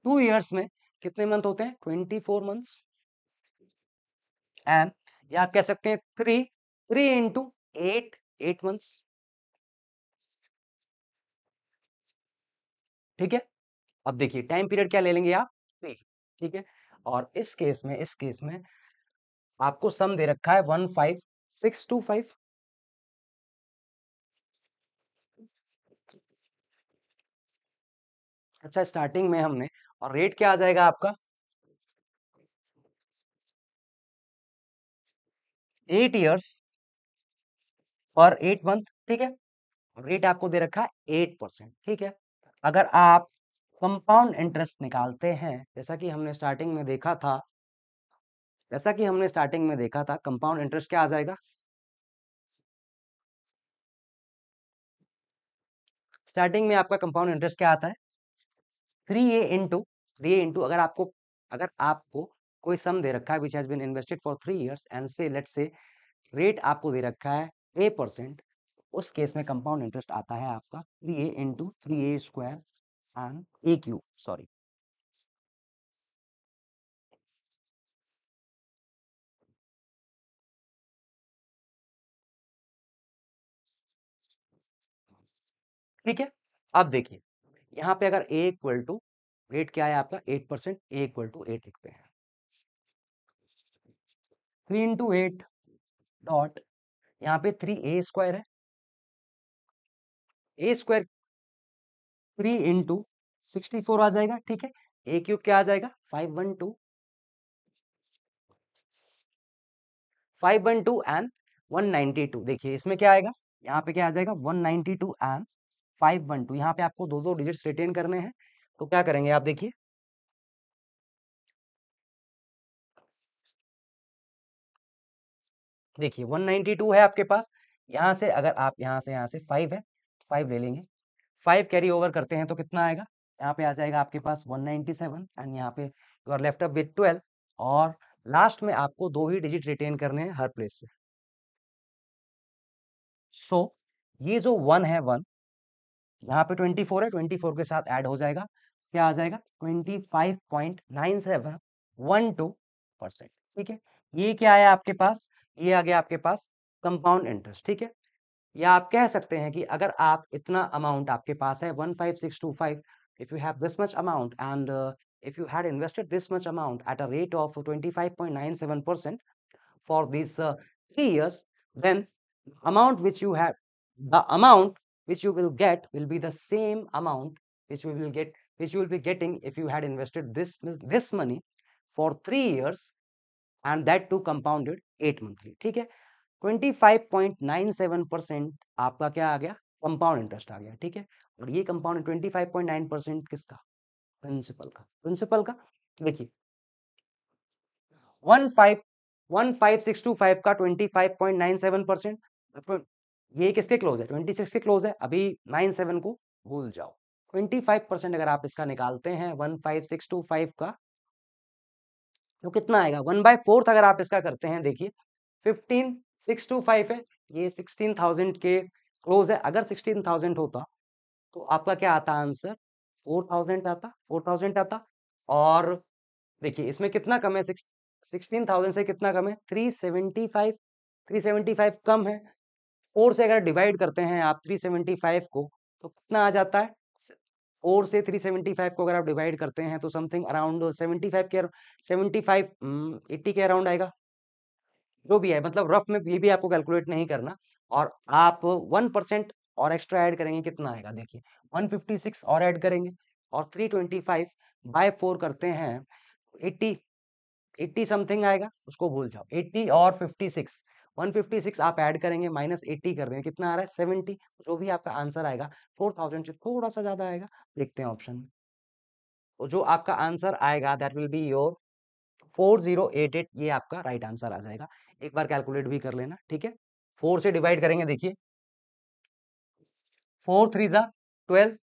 2 इयर्स में कितने मंथ होते हैं 24 मंथ्स, एंड या आप कह सकते हैं 3 3 × 8 8 मंथ्स, ठीक है। अब देखिए टाइम पीरियड क्या ले लेंगे आप 3, ठीक है। और इस केस में, इस केस में आपको सम दे रखा है 15625, अच्छा स्टार्टिंग में हमने, और रेट क्या आ जाएगा आपका 8 इयर्स पर 8 मंथ, ठीक है। रेट आपको दे रखा है 8%, ठीक है। अगर आप कंपाउंड इंटरेस्ट निकालते हैं, जैसा कि हमने स्टार्टिंग में देखा था, जैसा कि हमने स्टार्टिंग में देखा था, कंपाउंड इंटरेस्ट क्या आ जाएगा, स्टार्टिंग में आपका कंपाउंड इंटरेस्ट क्या आता है 3a × 3a × अगर आपको, अगर आपको कोई सम दे रखा है which has been invested for 3 years and say let's say rate आपको दे रखा है 8%, उस केस में कंपाउंड इंटरेस्ट आता है आपका 3a × 3a² and a³ sorry, ठीक है। अब देखिए यहाँ पे अगर a = रेट क्या है आपका 8%, a = 8 लिखते हैं, 3 × 8 डॉट, यहाँ पे 3a² है, a² 3 × 64 आ जाएगा, ठीक है। a³ क्या आ जाएगा 512, 512 एंड 192। देखिए इसमें क्या आएगा, यहाँ पे क्या आ जाएगा 192 एंड 512, यहाँ पे आपको दो डिजिट्स रिटेन करने हैं। तो क्या करेंगे आप, देखिए देखिए 192 है आपके पास, यहाँ से अगर आप यहाँ से 5 है, 5 ले लेंगे, 5 कैरी ओवर करते हैं तो कितना आएगा, यहाँ पे आ जाएगा आपके पास 197 एंड यहाँ पे you are left up with 12, और लास्ट में आपको 2 ही डिजिट रिटेन करने हैं हर प्लेस पे। सो ये जो 1 है, 1 यहाँ पे 24 है, 24 के साथ ऐड हो जाएगा, क्या आ जाएगा 25.9712%, ठीक है। ये क्या आया आपके पास, ये आ गया आपके पास कंपाउंड इंटरेस्ट, ठीक है। या आप कह सकते हैं कि अगर आप इतना अमाउंट आपके पास है 15625, if you have this much amount and if you had invested this much amount at a rate of 25.97% for this 3 years, then amount which you have, the amount which you will get will be the same amount which you will get which you will be getting if you had invested this money for 3 years and that too compounded 8 monthly. ठीक है, 25.97% आपका क्या आ गया, compound interest आ गया. ठीक है, और ये कंपाउंड 25.9% किसका, प्रिंसिपल का. प्रिंसिपल का देखिए 15625 का 25.97%, ये किसके क्लोज है, 26 के क्लोज है. अभी 97 को भूल जाओ. 25% अगर आप इसका निकालते हैं 15625 का तो कितना आएगा, 1/4 अगर आप इसका करते हैं, देखिए 15625 है, ये 16,000 के क्लोज है. अगर 16,000 होता तो आपका क्या आता आंसर, 4,000 आता, 4,000 आता. और देखिए इसमें कितना कम है, 16,000 से कितना कम है, 375, 375 कम है. 4 से अगर डिवाइड करते हैं आप 375 को तो कितना आ जाता है, 4 से 375 को अगर आप डिवाइड करते हैं तो समथिंग अराउंड 80 के अराउंड आएगा, जो भी है. मतलब रफ में ये भी आपको कैलकुलेट नहीं करना. और आप 1% और एक्स्ट्रा ऐड करेंगे, कितना आएगा देखिए 156 और ऐड करेंगे और 325/4 करते हैं 80 समथिंग आएगा, उसको भूल जाओ. 80 और 56, 156 आप ऐड करेंगे, -80 कर देंगे, कितना आ रहा है 70. जो भी आपका आंसर आएगा 4000 से थोड़ा सा ज्यादा आएगा. लिखते हैं ऑप्शन में, तो जो आपका आंसर आएगा दैट विल बी योर 4088. ये आपका राइट आंसर आ जाएगा. एक बार कैलकुलेट भी कर लेना. ठीक है, 4 से डिवाइड करेंगे, देखिए 4 3 12.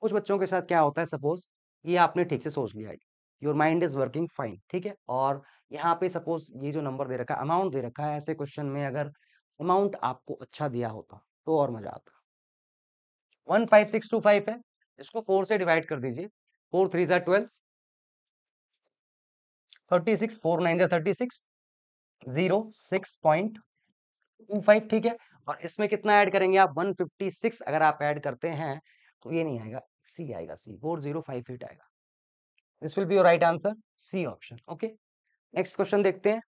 कुछ बच्चों के साथ क्या होता है, सपोज ये आपने ठीक से सोच लिया है, your mind is working fine. ठीक है, और यहाँ पे सपोज ये जो नंबर दे रखा है, अमाउंट दे रखा है, ऐसे क्वेश्चन में अगर अमाउंट आपको अच्छा दिया होता तो और मजा आता. 15625 है, इसको 4 से डिवाइड कर दीजिए, 4 3 12, 36, 4 9 36, 0.625. ठीक है, और इसमें कितना ऐड करेंगे आप, 156 अगर आप ऐड करते हैं तो ये नहीं आएगा, सी आएगा, सी 4058 आएगा. This will be your right answer, C option. Okay, next question देखते हैं.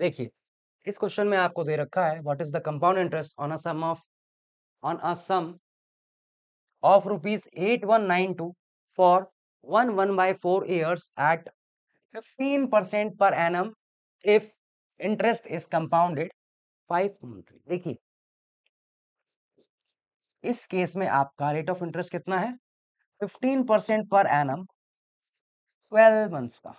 देखिए इस क्वेश्चन में आपको दे रखा है, what is the compound interest on a sum of ₹8192 for 1/4 years at 15% per annum if interest is compounded 5 monthly. देखिए इस केस में आपका रेट ऑफ इंटरेस्ट कितना है, 15% पर एनम 12 मंथ्स का.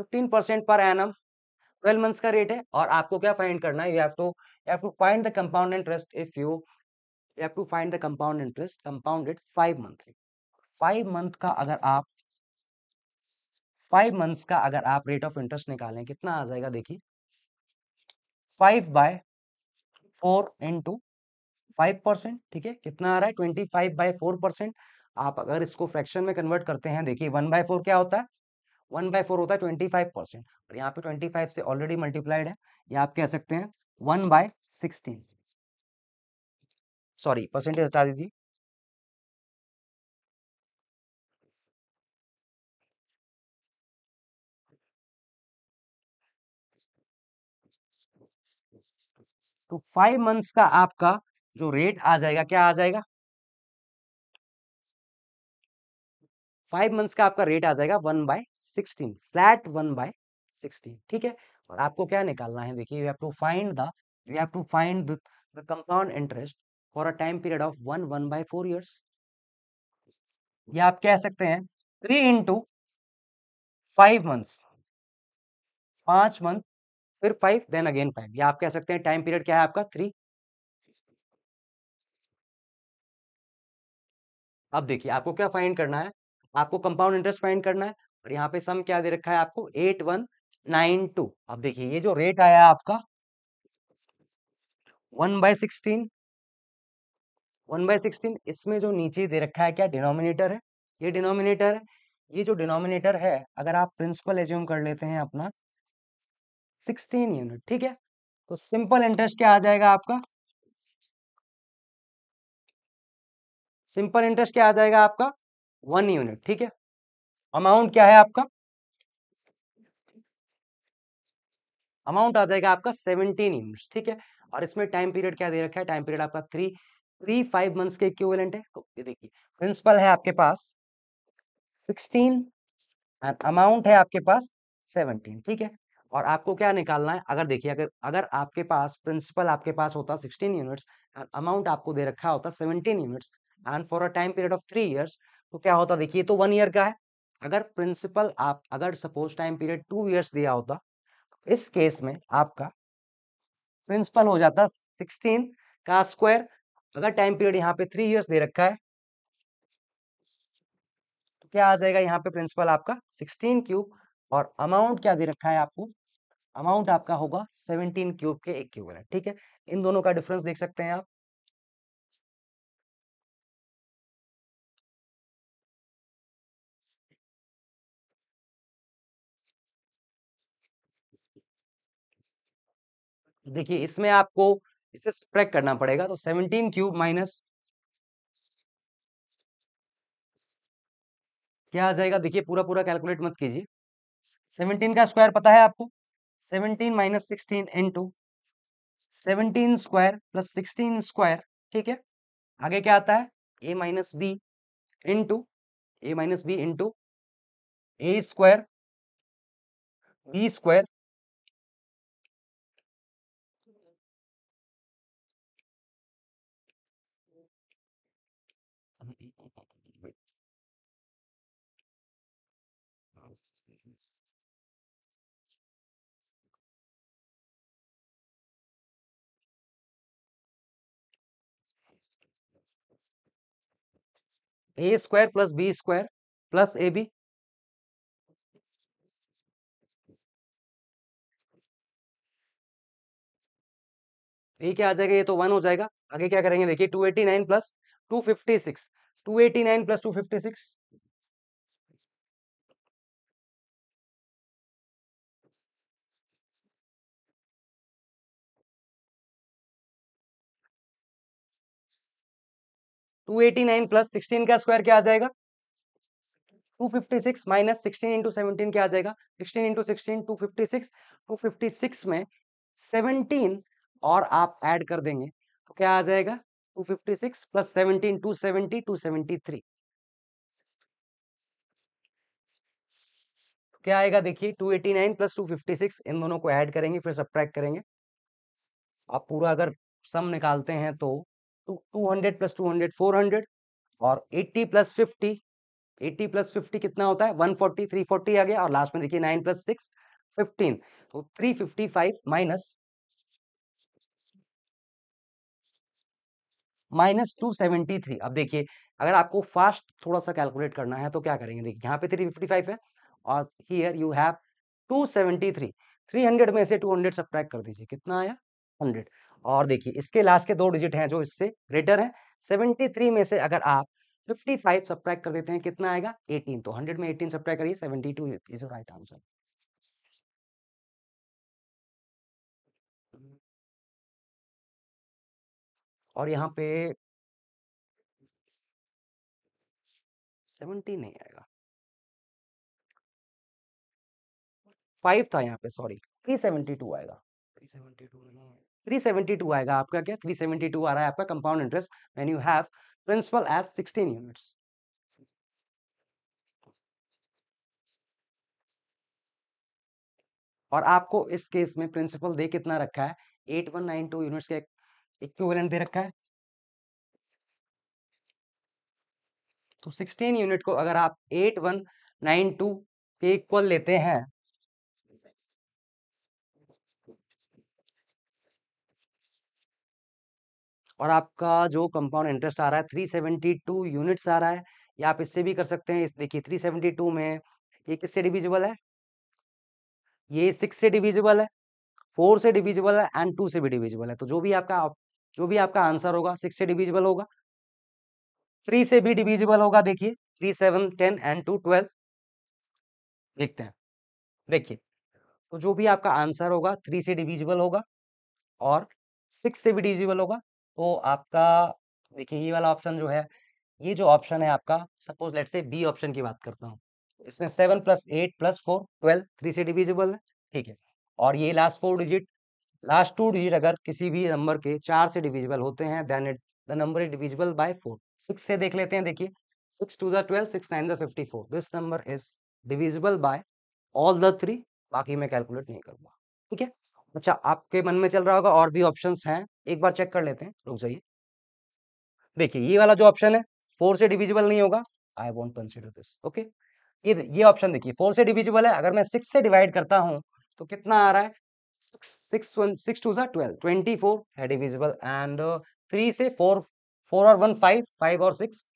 15% पर एनम 12 मंथ्स का रेट है. और आपको क्या फाइंड करना है, you have to find the compound interest if you have to find the compound interest compounded 5 monthly. 5 month का अगर आप 5 months का अगर आप rate of interest निकालें कितना आ जाएगा, देखिए 5/4 into 5%. ठीक है, कितना आ रहा है 25/4%. आप अगर इसको फ्रैक्शन में कन्वर्ट करते हैं, देखिए 1/4 क्या होता है, 1/4 होता है 25%. और यहाँ पे 25 से ऑलरेडी मल्टीप्लाइड है, या आप कह सकते हैं 1/16. सॉरी, परसेंटेज हटा दीजिए. तो 5 months का आपका जो रेट आ जाएगा, क्या आ जाएगा, 5 months का आपका रेट आ जाएगा 1/16, फ्लैट 1/16. ठीक है, और आपको क्या निकालना है, देखिए you have to find the compound interest for a time period of 1/4 years. या आप कह सकते हैं 3 into 5 months, 5 month फिर 5 then again 5. या आप कह सकते हैं टाइम पीरियड क्या है आपका 3. अब देखिए आपको क्या फाइंड करना है, आपको कंपाउंड इंटरेस्ट फाइंड करना है. और यहाँ पे सम क्या दे रखा है आपको 8192. अब देखिए ये जो रेट आया आपका 1/16, इसमें जो नीचे दे रखा है क्या डिनोमिनेटर है, ये डिनोमिनेटर है. ये जो डिनोमिनेटर है अगर आप प्रिंसिपल एज्यूम कर लेते हैं अपना 16 यूनिट. ठीक है, तो सिंपल इंटरेस्ट क्या आ जाएगा आपका सिंपल इंटरेस्ट क्या आ जाएगा आपका 1 यूनिट, ठीक है। अमाउंट क्या है आपका, अमाउंट आ जाएगा आपका 17 यूनिट्स, ठीक है। और इसमें टाइम पीरियड क्या दे रखा है, टाइम पीरियड आपका 3 5 मंथ्स के इक्विवेलेंट है। तो ये देखिए प्रिंसिपल है आपके पास 16 और अमाउंट है आपके पास 17, ठीक है। और आपको क्या निकालना है, अगर देखिए अगर आपके पास प्रिंसिपल आपके पास होता 16 यूनिट्स और अमाउंट आपको दे रखा होता 17 units and for a time period of 3 years, तो क्या होता, देखिए तो 1 ईयर का है। अगर प्रिंसिपल आप अगर सपोज टाइम पीरियड 2 इयर्स दिया होता, इस केस में आपका प्रिंसिपल हो जाता 16 का स्क्वायर। अगर टाइम पीरियड यहाँ पे 3 इयर्स दे रखा है तो क्या आ जाएगा यहाँ पे प्रिंसिपल आपका 16 क्यूब और अमाउंट क्या दे रखा है आपको, अमाउंट आपका होगा 17 क्यूब के इक्विवेलेंट, ठीक है। इन दोनों का डिफरेंस देख सकते हैं आप, देखिए इसमें आपको इसे सब्ट्रैक्ट करना पड़ेगा। तो 17 क्यूब माइनस क्या आ जाएगा, देखिए पूरा पूरा कैलकुलेट मत कीजिए, 17 का स्क्वायर पता है आपको, 17 minus 16 into 17 square plus 16 square, ठीक है। आगे क्या आता है a minus B into A square B square A square plus B square plus A B क्या आ जाएगा, ये तो 1 हो जाएगा। आगे क्या करेंगे, देखिए 289 प्लस 256 289 प्लस 256 289 प्लस 16 का स्क्वायर क्या आ जाएगा 256 माइनस 16 इंटू 17 क्या आ जाएगा 16 इंटू 16 256 256 में 17 और आप ऐड कर देंगे तो क्या आ जाएगा 256 प्लस 17 270 273 क्या आएगा, देखिए 289 प्लस 256 इन दोनों को ऐड करेंगे फिर सब्ट्रैक्ट करेंगे। आप पूरा अगर सम निकालते हैं तो 200 प्लस 200 400 और 80 प्लस 50 कितना होता है 140 340 आ गया। और लास्ट में देखिए 9 प्लस 6 15 तो 355 माइनस 273। अब देखिए अगर आपको फास्ट थोड़ा सा कैलकुलेट करना है तो क्या करेंगे, देखिए यहाँ पे 355 है और हियर यू हैव 273 300 में से 200 सब्ट्रैक्ट कर दीजिए कितना आया 100। और देखिए इसके लास्ट के 2 डिजिट हैं जो इससे ग्रेटर है 73 में से अगर आप 55 सब्ट्रैक्ट कर देते हैं कितना आएगा 18। तो 100 में 18 सब्ट्रैक्ट करिए 72 इज राइट आंसर। और यहाँ पे 70 नहीं आएगा 5 था यहाँ पे सॉरी 372 आएगा 372 नहीं है 372 आएगा आपका क्या 372 आ रहा है आपका compound interest when you have principal as 16 units. और आपको इस केस में प्रिंसिपल दे कितना रखा है 8192 यूनिट्स का इक्विवेलेंट दे रखा है। तो 16 यूनिट को अगर आप 8192 के इक्वल लेते हैं और आपका जो कंपाउंड इंटरेस्ट आ रहा है 372 यूनिट्स आ रहा है, या आप इससे भी कर सकते हैं। इस देखिए 372 में ये किससे डिविजिबल है, ये 6 से डिविजिबल है 4 से डिविजिबल है एंड 2 से भी डिविजिबल है। तो जो भी आपका आंसर होगा 6 से डिविजिबल होगा 3 से भी डिविजिबल होगा। देखिए 3 7 10 एंड 2 12 देखते हैं। देखिए तो जो भी आपका आंसर होगा 3 से डिविजिबल होगा और 6 से भी डिविजिबल होगा। तो आपका देखिए ये वाला ऑप्शन जो है ये जो ऑप्शन है आपका, suppose late say B option की बात करता हूँ, इसमें 7 + 8 + 4 12 3 से डिविजिबल है, ठीक है। और ये लास्ट 2 डिजिट अगर किसी भी नंबर के 4 से डिविजिबल होते हैं then it the number is divisible by 4। 6 से देख लेते हैं, देखिए 6 × 2 = 12 6 × 9 = 54। This number is divisible by all the 3, बाकी मैं कैलकुलेट नहीं करूँगा, ठीक है। अच्छा, आपके मन में चल रहा होगा और भी ऑप्शन हैं, एक बार चेक कर लेते हैं, रुक जाइए। देखिए ये वाला जो ऑप्शन है 4 से डिविजिबल नहीं होगा, I won't consider this, okay. ये ऑप्शन देखिए 4 से डिविजिबल है, अगर मैं 6 से डिवाइड करता हूँ तो कितना आ रहा है, 6 × 1 = 12 24 है डिविजिबल, एंड 3 से 4 और 1 5 5 और 6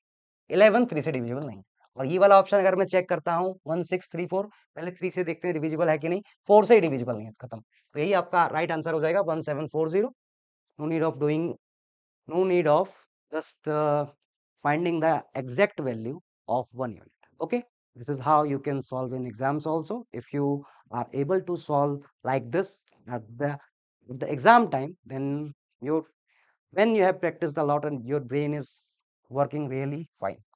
11 3 से डिविजिबल नहीं। और ये वाला ऑप्शन अगर मैं चेक करता हूँ 1 6 3 4, पहले 3 से देखते हैं डिविजिबल है कि नहीं, 4 से ही डिविजिबल नहीं है, खत्म। तो यही आपका राइट आंसर हो जाएगा 1740। No need of just finding the exact value of 1 unit, okay. This is how you can solve in exams also. If you are able to solve like this at the exam time, then you have practiced a lot and your brain is working really fine.